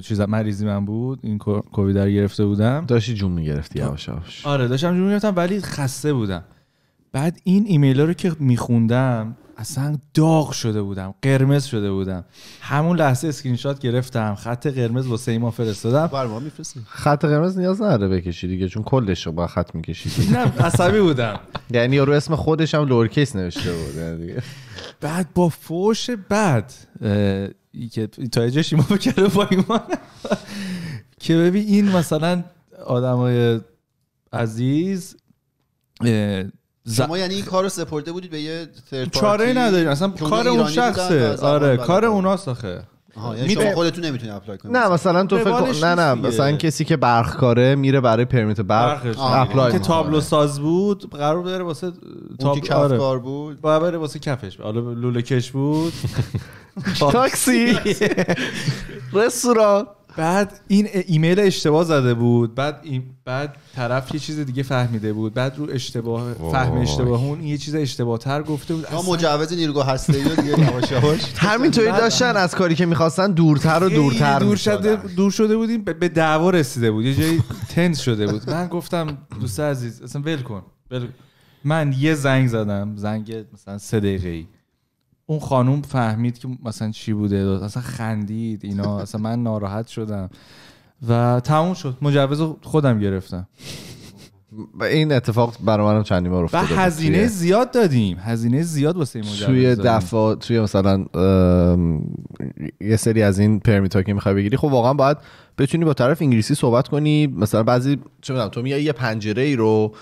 چیزا مریضی من بود، این کووید رو گرفته بودم. داشتی جون میگرفتی یواش یواش؟ آره داشتم جون میگرفتم ولی خسته بودم. بعد این ایمیلا رو که میخوندم اصلا داغ شده بودم، قرمز شده بودم. همون لحظه اسکرین شات گرفتم، خط قرمز واسه ایمان فرستادم. برام میفرستی؟ خط قرمز نیاز نداره بکشی دیگه، چون کلش رو با خط میکشی. نه عصبی بودم. یعنی رو اسم خودش هم لورکیس نوشته بود دیگه. بعد با فوش بعد که تایجش ایمان کرده با ایمان که ببین این مثلا آدمای عزیز شما، یعنی این کارو سپرده بودید به یه ثرد پارتی، چاره نداریم اصلا، کار اون شخصه. آره کار اوناست آخه. یعنی شما خودتون نمیتونید اپلای کنید. نه مثلا تو فکر نه نه مثلا کسی که برق کاره میره برای پرمیت برق اپلای کنه. که تابلو ساز بود قرار داره واسه تابلو کفکار بود، باید واسه کفش، حالا لوله کش بود، تاکسی، رستوران. بعد این ایمیل اشتباه زده بود، بعد بعد طرف یه چیز دیگه فهمیده بود، بعد رو اشتباه فهم اشتباه اون یه چیز اشتباه تر گفته بود. ما مجوز نیروگاه هسته‌ای دیگه یواش یواش همینطوری داشتن از کاری که می‌خواستن دورتر و دورتر دور شده دور شده بودیم، به دعوا رسیده بود، یه جایی تنس شده بود. من گفتم دوست عزیز اصلا ول کن. من یه زنگ زدم، زنگ مثلا سه دقیقه‌ای. اون خانوم فهمید که مثلا چی بوده، اصلا خندید اینا، اصلا من ناراحت شدم و تموم شد. مجوز خودم گرفتم. این اتفاق برای منم چندین بار افتاده. و هزینه زیاد دادیم، هزینه زیاد واسه مجوز توی دفعه. توی مثلا یه سری از این پرمیت‌ها که می‌خوای بگیری خب واقعا باید بتونی با طرف انگلیسی صحبت کنی. مثلا بعضی چه می‌دونم تو میای یه پنجره‌ای رو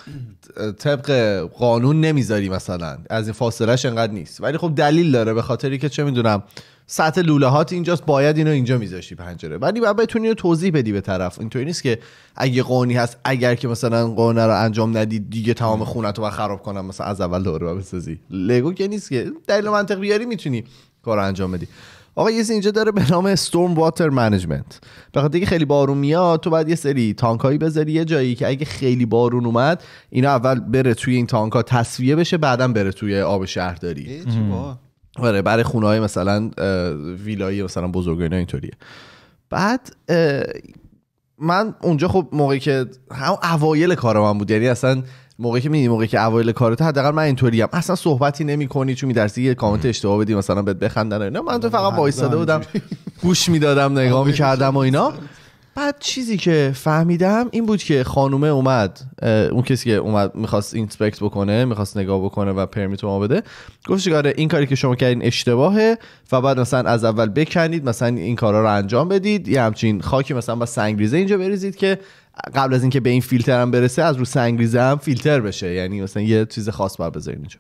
طبق قانون نمیذاری، مثلا از این فاصلهش انقدر نیست، ولی خب دلیل داره به خاطری که چه میدونم سطح لولهات اینجاست، باید اینو اینجا میذاشتی پنجره، ولی بعد بتونی رو توضیح بدی به طرف. اینطوری نیست که اگه قانونی هست اگر که مثلا قانون رو انجام ندی دیگه تمام خونتو با خراب کنم، مثلا از اول دوباره بسازی. لگو که نیست که دلیل منطق بیاری میتونی کارو انجام بدی. آقا یه اینجا داره به نام استورم واتر منیجمنت. بخاطر اینکه خیلی بارون میاد تو بعد یه سری تانکایی بذاری یه جایی که اگه خیلی بارون اومد اینا اول بره توی این تانکا تصفیه بشه، بعدن بره توی آب شهرداری. آره برای خونه‌های مثلا ویلایی مثلا بزرگ اینا اینطوریه. بعد من اونجا خب موقعی که هم اوایل کار من بود، یعنی اصلا موقعی که می‌بینی موقعی که اوایل کارت حداقل من اینطوریم، اصلا صحبتی نمی‌کنی چون می‌ترسی یه کامنت اشتباه بدی مثلا بهت بخندن اینا. من تو فقط وایساده بودم گوش میدادم، نگاه می‌کردم و اینا. بعد چیزی که فهمیدم این بود که خانومه اومد، اون کسی که اومد میخواست اینسپکت بکنه، میخواست نگاه بکنه و پرمیت ما بده، گفتش که آره این کاری که شما کردین اشتباهه و بعد مثلا از اول بکنید، مثلا این کارا رو انجام بدید، یه همچین خاکی مثلا با سنگریزه اینجا بریزید که قبل از اینکه به این فیلتر هم برسه از رو سنگریزه هم فیلتر بشه، یعنی مثلا یه چیز خاص بر بذارین اینجا.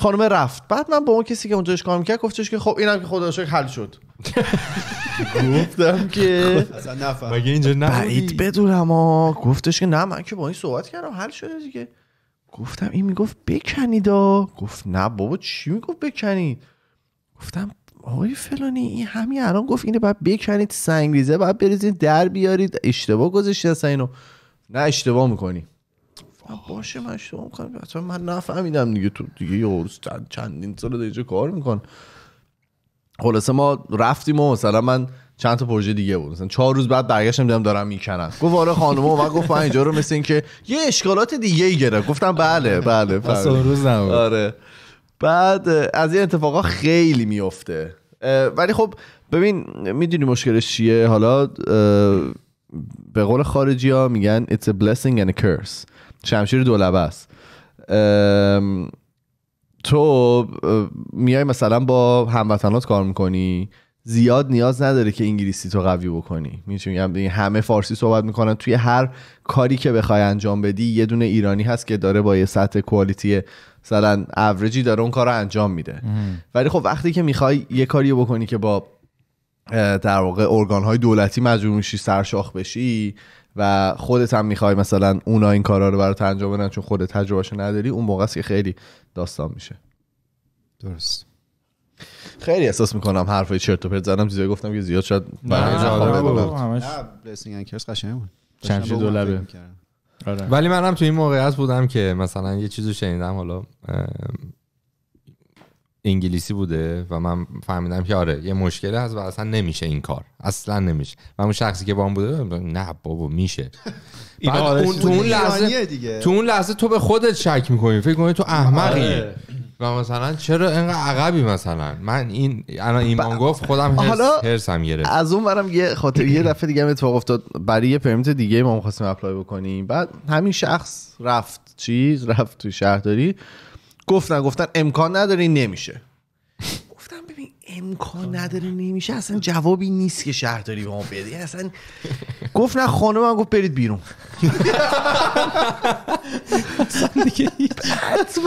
خانم رفت. بعد من با اون کسی که اونجاش کار میکرد گفتش که خب اینم که خدا رو شکر حل شد. گفتم که اصلا نفهم مگه اینجا نبودی؟ بدونم ها. گفتش که نه من که با این صحبت کردم حل شده دیگه. گفتم این میگفت بکنید ها. گفت نه بابا چی میگفت بکنید؟ گفتم آقای فلانی این همین الان گفت اینه باید بکنید، سنگریزه باید بریزید در بیارید، اشتباه گذاشتی اصلا اینو. نه اشتباه میکنی. باشه من اشتباه میکنم، حتما من نفهمیدم دیگه، تو دیگه یه عروس چندین سال دیگه کار میکنم. خلاصه ما رفتیم و مثلا من چند تا پروژه دیگه بود. مثلا چهار روز بعد برگشتم دیدم دارم میکنن. گفت آره خانوما و من گفتم اینجا رو مثل اینکه یه اشکالات دیگه ای گرفت. گفتم بله بله اصلا اون روز نبود. آره بعد از این اتفاقا خیلی میفته. ولی خب ببین میدونی مشکلش چیه؟ حالا به قول خارجی ها میگن it's a blessing and a curse. شمشیر دولبه است. تو میای مثلا با هموطنات کار میکنی، زیاد نیاز نداره که انگلیسی تو قوی بکنی. میگم همه فارسی صحبت میکنن، توی هر کاری که بخوای انجام بدی یه دونه ایرانی هست که داره با یه سطح کوالیتی مثلا اوریجی داره اون کار رو انجام میده. ولی خب وقتی که میخوای یه کاری بکنی که با در واقع ارگانهای دولتی مجبور میشی سرشاخ بشی و خودت هم میخوای مثلا اونا این کارا رو برات انجام بدن چون خودت تجربهشو نداری، اون موقع است که خیلی داستان میشه. درست. خیلی احساس میکنم حرفای چرت و پرت زدم، چیزایی گفتم که زیاد شاید برای جواب همش بلسینگ اند کرس قشنگه بود. چند دولبه. آره. ولی منم تو این موقعیت بودم که مثلا یه چیزو شنیدم، حالا انگلیسی بوده و من فهمیدم که آره یه مشکلی هست و اصلا نمیشه این کار، اصلا نمیشه. و اون شخصی که باهم بوده نه بابا میشه. بعد اون تو اون لحظه دیگه. تو اون لحظه تو به خودت شک میکنی، فکر میکنی تو احمقی و مثلا چرا اینقدر عقبی. مثلا من این الان ایمان گفت خودم هرسم گرفت. از اون برم یه خاطر یه دفعه دیگه اتفاق افتاد برای یه پرمیت دیگه ما می‌خواستیم اپلای بکنیم. بعد همین شخص رفت چیز رفت تو شهرداری، گفتن گفتن امکان نداره نمیشه. گفتم ببین امکان نداره نمیشه اصلا جوابی نیست که شهرداری به ما بده اصلا. گفت نه خانمم گفت برید بیرون.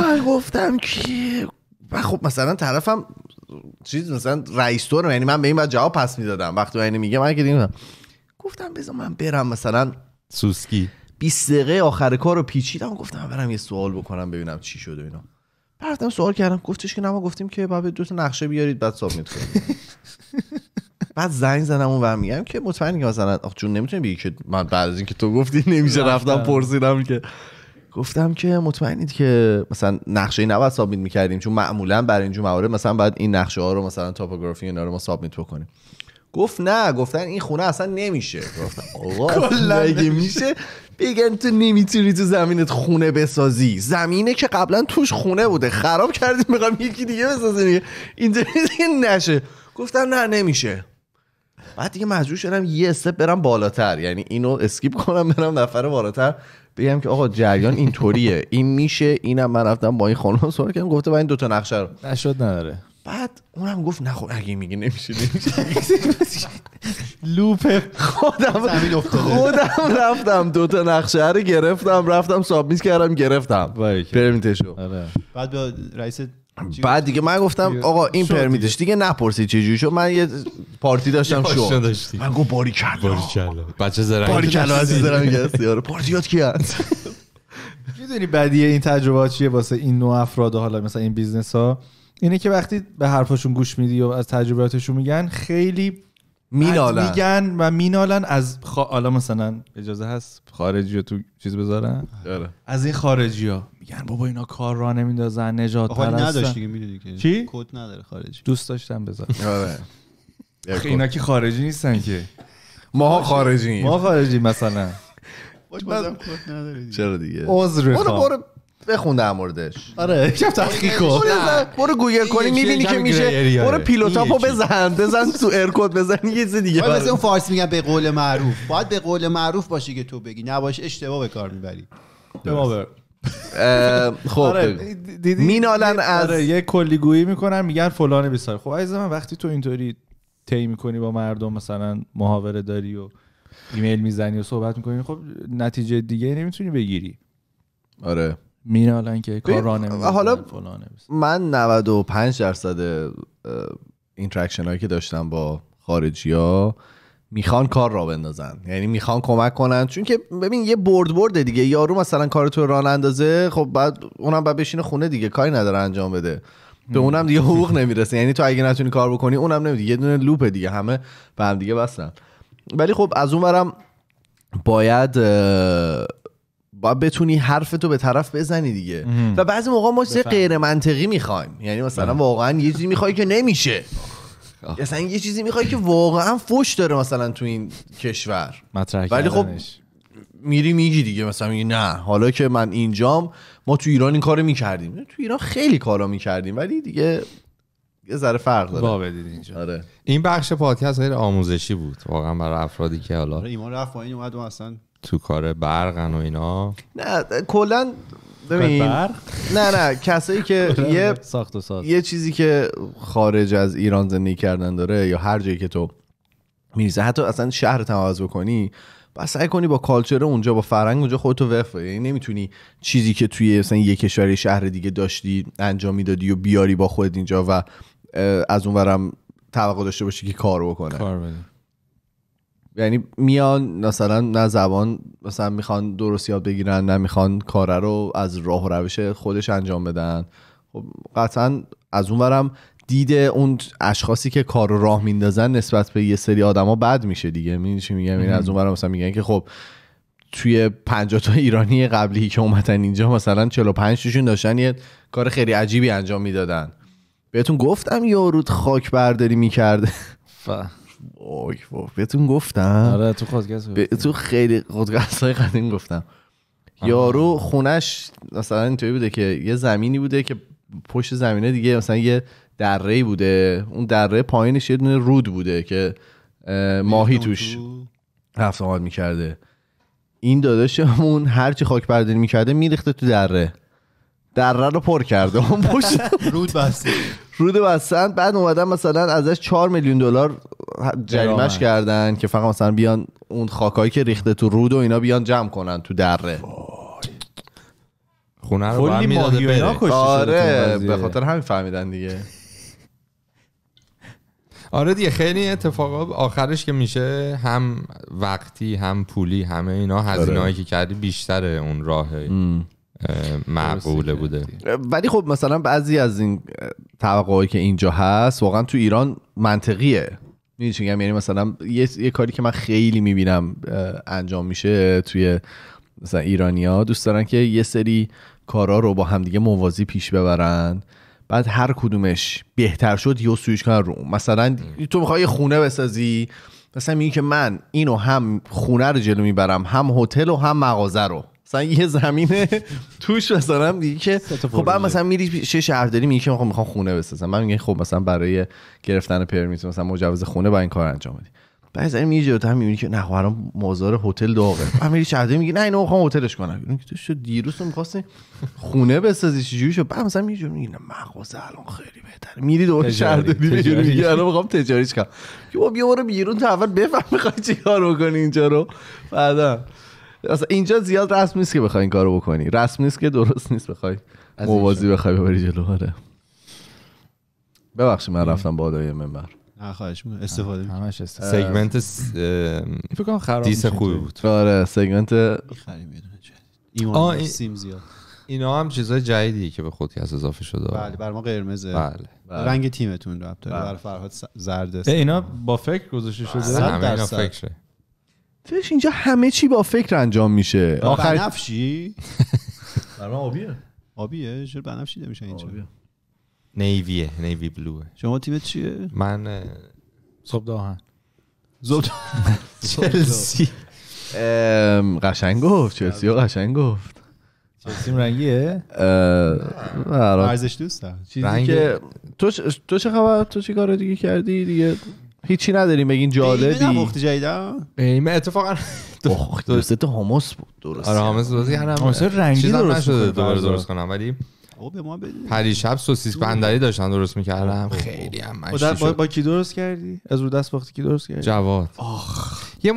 من گفتم که خب مثلا طرفم چیز مثلا رئیس دورم، یعنی من به این بعد جواب پس میدادم وقتی اینو میگه من که دیدم. گفتم بذار من برم مثلا سوسکی بیست دقیقه آخر کارو پیچیدم، گفتم برم یه سوال بکنم ببینم چی شده اینا. رفتم سوال کردم، گفتش که نه ما گفتیم که بعد دو تا نقشه بیارید بعد سابمیت کنید. بعد زنگ زدم اون و میگم که مطمئنی که مثلا آخ جون نمیتونی بگی که من بعد از اینکه تو گفتی نمیشه رفتم پرسیدم که گفتم که مطمئنید که مثلا نقشه نباید سابمیت میکردیم چون معمولا برای اینجور موارد مثلا بعد این نقشه ها رو مثلا توپوگرافی اینا رو ما سابمیت بکنیم. گفت نه گفتن این خونه اصلا نمیشه. گفتم آقا مگه میشه بگن تو نمیتونی تو زمینت خونه بسازی؟ زمینه که قبلا توش خونه بوده خراب کردیم میخوام یکی دیگه بسازیم، اینجوری نشه. گفتم نه نمیشه. بعد دیگه مجبور شدم یه استپ برم بالاتر، یعنی اینو اسکیپ کنم برم نفر بالاتر بگم که آقا جریان اینطوریه این میشه. اینم من رفتم با این خانم صحبت کردم، گفته با این دو تا نقشه رو نشد نداره. بعد اونم گفت نه خب اگه میگه نمیشه نمیشه لوپ. خودم خودم رفتم دو تا نقشه رو گرفتم، رفتم سابمیت کردم گرفتم پرمیتشو. بعد به رئیس بعد دیگه من گفتم آقا این پرمیتش دیگه نپرسی چه جوری شد. من یه پارتی داشتم شو من گفت باری کلا بچه زرنگ باری کلا عزیز دارم گست یارو پارتیات کی هست. میدونی بدیه این تجربه چیه واسه این نوع افراد؟ حالا مثلا این بیزنس ها اینه که وقتی به حرفاشون گوش میدی و از تجربیاتشون میگن خیلی مینالن میگن و مینالن از حالا خ... مثلا اجازه هست خارجی ها تو چیز بذارن داره. از این خارجی ها میگن بابا اینا کار را نمیندازن نجات پرستن. آقا نداشت دیگه میدونی که چی؟ کد نداره خارجی. دوست داشتم بذار. اینا که خارجی نیستن که ماها خارجی ما خارجی مثلا بازم کد نداره. چرا دیگه عذر خواه بخونده هم موردش. آره شب تحقیق کن برو گوگل کنی میبینی که میشه. برو پیلوتاپو بزن بزن تو ارکد بزن یه چیز دیگه. ولی مثلا اون فارسی میگن به قول معروف، باید به قول معروف باشه که تو بگی نباشه اشتباه به کار میبری. بابا خب مینالن از یه کلیگویی میکنن میگن فلان بیسار. خب عزیز من وقتی تو اینطوری طی میکنی با مردم مثلا محاوره داری و ایمیل میزنی و صحبت میکنی خب نتیجه دیگه نمیتونی بگیری. آره مینالن که کار را نمیدن. حالا من نود و پنج درصد اینتراکشن هایی که داشتم با خارجی ها میخوان کار را بندازن، یعنی میخوان کمک کنن. چون که ببین یه برد برده دیگه، یارو مثلا کار تو راه اندازه خب بعد اونم بعد بشینه خونه دیگه کاری نداره انجام بده، به اونم دیگه حقوق نمیرسه. یعنی تو اگه نتونی کار بکنی اونم نمیدی، یه دونه لوپ دیگه همه به هم دیگه بستن. ولی خب از اونورم باید باید بتونی حرفتو به طرف بزنی دیگه ام. و بعضی موقع ما چیز غیر منطقی میخوایم، یعنی مثلا واقعا یه چیزی میخوای که نمیشه اصلا یه چیزی میخوای که واقعا فوش داره مثلا تو این کشور مطرح، ولی خب میری میگی دیگه، مثلا میگی نه حالا که من اینجام، ما تو ایران این کارو میکردیم، تو ایران خیلی کارا میکردیم ولی دیگه یه ذره فرق داره. با بدید اینجا. آره. این بخش پادکست غیر آموزشی بود واقعا برای افرادی که حالا ایمان رفت پایین اومد و اصلا تو کار برقن و اینا. نه کلا ببین نه نه کسایی که یه ساخت و ساز، یه چیزی که خارج از ایران زندگی کردن داره یا هر جایی که تو میریزه، حتی اصلا شهر تماس بکنی، بس سعی کنی با کالچر اونجا، با فرهنگ اونجا خودتو وقف بدی. یعنی نمیتونی چیزی که توی مثلا یک کشور شهر دیگه داشتی انجام میدادی و بیاری با خودت اینجا و از اونورم توقع داشته باشی که کارو بکنه. کار بده. یعنی میان مثلا نه زبان مثلا میخوان درست یاد بگیرن، نه میخوان کاره رو از راه و روش خودش انجام بدن. خب قطعا از اونورم دیده اون اشخاصی که کار رو راه میندازن نسبت به یه سری آدما بد میشه دیگه. میدونی چی میگم؟ این از اونورم مثلا میگن که خب توی پنجاه تا ایرانی قبلی که اومدن اینجا مثلا چهل و پنج تاشون داشتن یه کار خیلی عجیبی انجام میدادن، بهتون گفتم یارود خاک برداری میکرده. اوه بهتون گفتم. آره تو خودکست ب... تو خیلی خودکست‌های قدیم گفتم. آه. یارو خونش مثلا اینطوری بوده که یه زمینی بوده که پشت زمینه دیگه مثلا یه دره‌ای بوده، اون دره پایینش یه دونه رود بوده که ماهی توش رفت آمد می‌کرده. این داداشمون هر چی خاک برداری می‌کرده میریخته تو دره، دره رو پر کرده، اون پشت رود بسته، رود بستن. بعد اومدن مثلا ازش چهار میلیون دلار جریمه‌اش کردن که فقط مثلا بیان اون خاکایی که ریخته تو رود و اینا بیان جمع کنن تو دره. خونه رو برمی داده بره. آره به خاطر همین فهمیدن دیگه. آره دیگه خیلی اتفاقا آخرش که میشه هم وقتی هم پولی همه اینا هزینه‌ای که کردی بیشتره اون راهه معقوله بوده. ولی خب مثلا بعضی از این توقعاتی که اینجا هست واقعا تو ایران منطقیه. میدونی چی میگم؟ یعنی مثلا یه،, یه کاری که من خیلی میبینم انجام میشه توی مثلا ایرانیا، دوست دارن که یه سری کارا رو با همدیگه موازی پیش ببرن، بعد هر کدومش بهتر شد یا سویش کنن رو. مثلا تو میخوای خونه بسازی، مثلا میگی که من اینو هم خونه رو جلو میبرم، هم هتل و هم مغازه رو. مثلا یه زمینه توش مثلا میگه که خب بعد مثلا میری چه شهرداری میگه که میخوام خونه بسازم، من میگم خب مثلا برای گرفتن پرمیت مثلا مجوز خونه با این کار انجام بدی. بعد زمین میگه تو هم میبینی که نه حالا مازار هتل داغه، بعد میری شهرداری میگه نه اینو میخوام هتلش کنم، میگه تو شو دیروز تو می‌خواستی خونه بسازی چجوری شد؟ بعد مثلا میگه نه مغازه الان خیلی بهتره، میری دوره شهرداری میگه الان میخوام تجاریش کنم، بیا بیا بیرون تا اول بفهم میخوای چیکار بکنی اینجا رو. بعدا اصلا اینجا زیاد رسم نیست که بخوای این کارو بکنی، رسم نیست که درست نیست بخوای موازی بخوای ببری جلو. آره ببخشید من رفتم با ادای منبر. نه خواهش می‌کنم، استفاده می‌کنم. همش استفاده. سگمنت فکر کنم خراب دیس خوبی بود. آره سگمنت می‌خریم یه دونه جدید. ایمان سیم زیاد. اینا هم چیزای جدیدیه که به خودکست اضافه شده. بله بر ما قرمزه. بله. رنگ تیمتون ربط داره. بر فرهاد زرد. اینا با فکر گذاشته شده. همه اینا فکره. توش اینجا همه چی با فکر انجام میشه. آخر بنفشی برام آبیه. آبیه چرا بنفشی نمیشه اینجا؟ نیویه، نیوی بلوه. شما تیمت چیه؟ من صبحداهن. زود چلسی. ام قشنگ گفت، چلسی رو قشنگ گفت. چلسی رنگیه؟ ارزش دوسته. چیزی که تو تو چه خبر؟ تو چی کار دیگه کردی دیگه؟ هیچی نداریم بگین جالبی. نه وقت جیدا. ایمه اتفاقا درسته تو حمص بود. درسته. آره حمص درسته. هر حمص رنگی درست شده دوباره درست کنم ولی او به ما بدید. پریشب سوسیس بندری داشتن درست میکردم. خیلی هم مشتی شد. با کی درست کردی؟ از رو دست باختی کی درست کردی؟ جواد. آخ. یه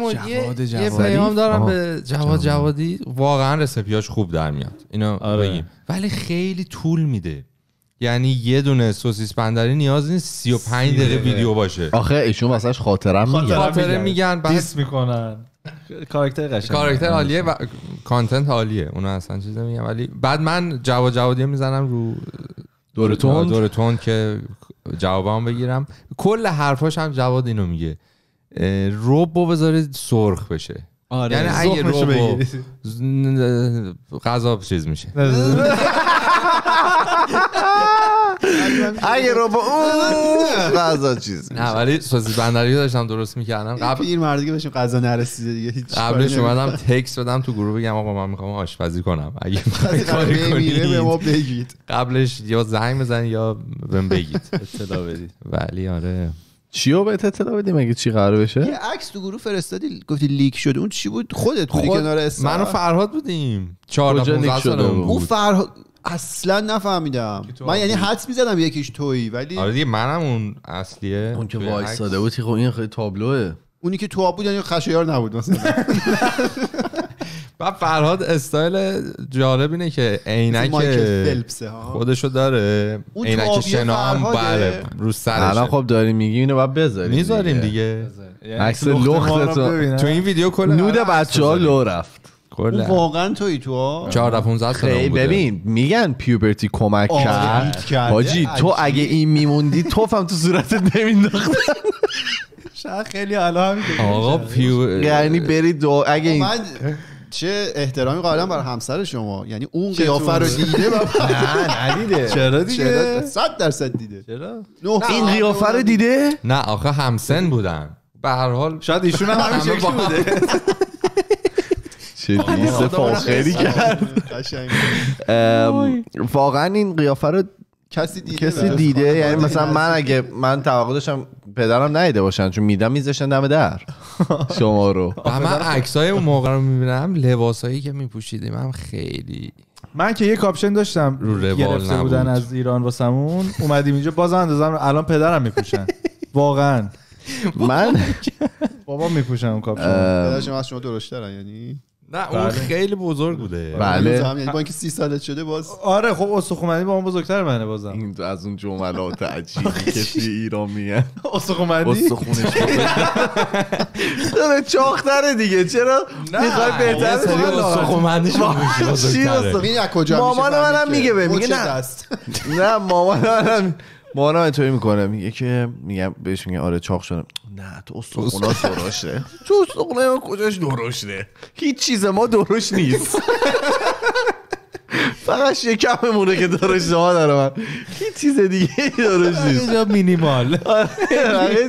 یه پیام دارم به جواد جوادی، واقعا رسپیاش خوب در میاد. اینو بگیم. ولی خیلی طول میده. یعنی یه دونه سوسیس بندری نیاز نیست سی و پنج دقیقه ویدیو باشه. آخه ایشون واسش خاطره میگن. خاطره میگن بس میکنن. کاراکتر قشنگه. کاراکتر عالیه و کانتنت عالیه. اون اصلا چیز نمیگم ولی بعد من جواب جوابی میزنم رو دورتون دورتون که جوابم بگیرم. کل حرفاش هم جواد اینو میگه. روبو بذاره سرخ بشه. آره. یعنی اگه روبو غذا چیز میشه. اگه رو با اون غذا چیز نه، ولی سوسیس بندری داشتم درست میکردم قبل پیرمردگی بشم، غذا نرسیده دیگه هیچ. قبلش اومدم تکست بدم تو گروه بگم آقا من میخوام آشپزی کنم اگه کاری کنید به ما بگید، قبلش یا زنگ بزنید یا بهم بگید اطلاع بدید. ولی آره چیو بهت اطلاع بدیم مگه چی قرار بشه؟ یه عکس تو گروه فرستادی گفتی لیک شده، اون چی بود؟ خودت بودی کنار اسم من و فرهاد بودیم. چهارده پانزده سالم بود اون فرهاد. اصلا نفهمیدم من، یعنی حدس می‌زدم یکیش تویی، ولی آره دیگه منم اون اصلیه. اون که وایساده بود خب این خیلی تابلوه. اونی که تو آب بود یعنی خشایار نبود مثلا. بعد فرهاد استایل جالب اینه که عینک خودشو داره، عینک شنا هم بله رو سرشه. الان خب داری میگی اینو بعد بذاریم میذاریم دیگه عکس لخت تو تو این ویدیو کلا نود بچه‌ها لو رفت کلا. واقعا توی تو چهارده پانزده سالم بود. ببین میگن پیوبرتی کمک کرد حاجی، تو اگه این میموندی توفم تو صورتت نمینداختن. شاید خیلی الان آقا پیو یعنی برید دو اگه این چه احترامی قائلم برای همسر شما، یعنی اون قیافه رو دیده بابا؟ نه ندیده. چرا دیگه؟ صد درصد دیده. چرا؟ این قیافه رو دیده؟ نه آخه همسن بودن. به هر حال شاید ایشون هم همین شکل بوده. چه دیسه فاخری کرد. واقعا این قیافه رو کسی دیده؟ کسی دیده؟ یعنی مثلا من اگه من توقع داشتم پدرم ندیده باشن چون میدم میذاشتن دم در شما رو. من عکسای اون موقع رو میبینم، لباسایی که میپوشیدیم هم خیلی. من که یه کاپشن داشتم گرفته بودن از ایران واسمون، اومدیم اینجا باز اندازم الان پدرم میپوشن واقعا. من بابا میپوشن اون کاپشن. پدرشون از شما درشت‌ترن یعنی؟ نه اون خیلی بزرگ بوده. بله. یعنی با اینکه سی سالت شده باز. آره خب استخومندی با اون بزرگتر منه بازم. این از اون جملات عجیبی که توی ایران میگن. استخومندی؟ استخونش. داره چاق‌تره دیگه. چرا میخوای بهتر سری استخومندیش بشه؟ ببین از کجا میشه. مامان منم میگه به میگه نه. نه مامان منم مانا اینطوری میکنه، میگه که میگم بهش میگه آره چاق شدم. نه تو استخونا درشته. تو استخونا کجاش درشته؟ هیچ چیز ما درشت نیست. فقط شکممونه که درشت ها داره. من هیچ چیز دیگه درشت نیست. اینجا مینیمال. آره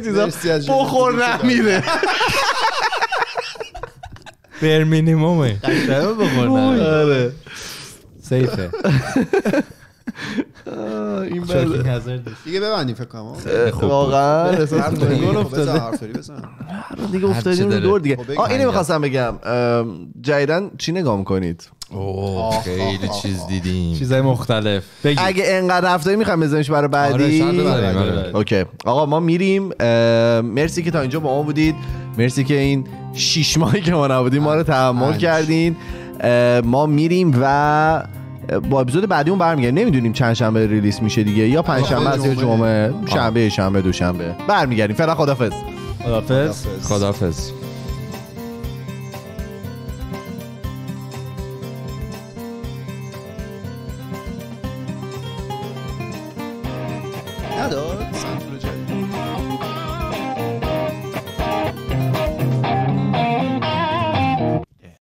چیزا بخور نمیره. بر مینیمومه. قشنگه بخور نمیره. آره. سیفه. این بازه دیگه ببندیم فکر کنم واقعا احساس گل افتاده دیگه افتادیم دور دیگه. آ اینو می‌خواستم بگم جیران چی نگاه می‌کنید؟ اوه خیلی چیز دیدیم، چیزای مختلف. اگه انقدر رفتاری می‌خوام بزنمش برای بعدی. اوکی آقا ما میریم. مرسی که تا اینجا با ما بودید، مرسی که این شش ماهی که ما نبودیم ما رو تحمل کردین. ما میریم و با اپیزود بعدی اون برمیگردیم. نمیدونیم چند شنبه ریلیس میشه دیگه، یا پنج شنبه از یا جمعه، شنبه شنبه دوشنبه برمیگردیم. فعلا خدافظ. خدافظ. خدافظ. ندار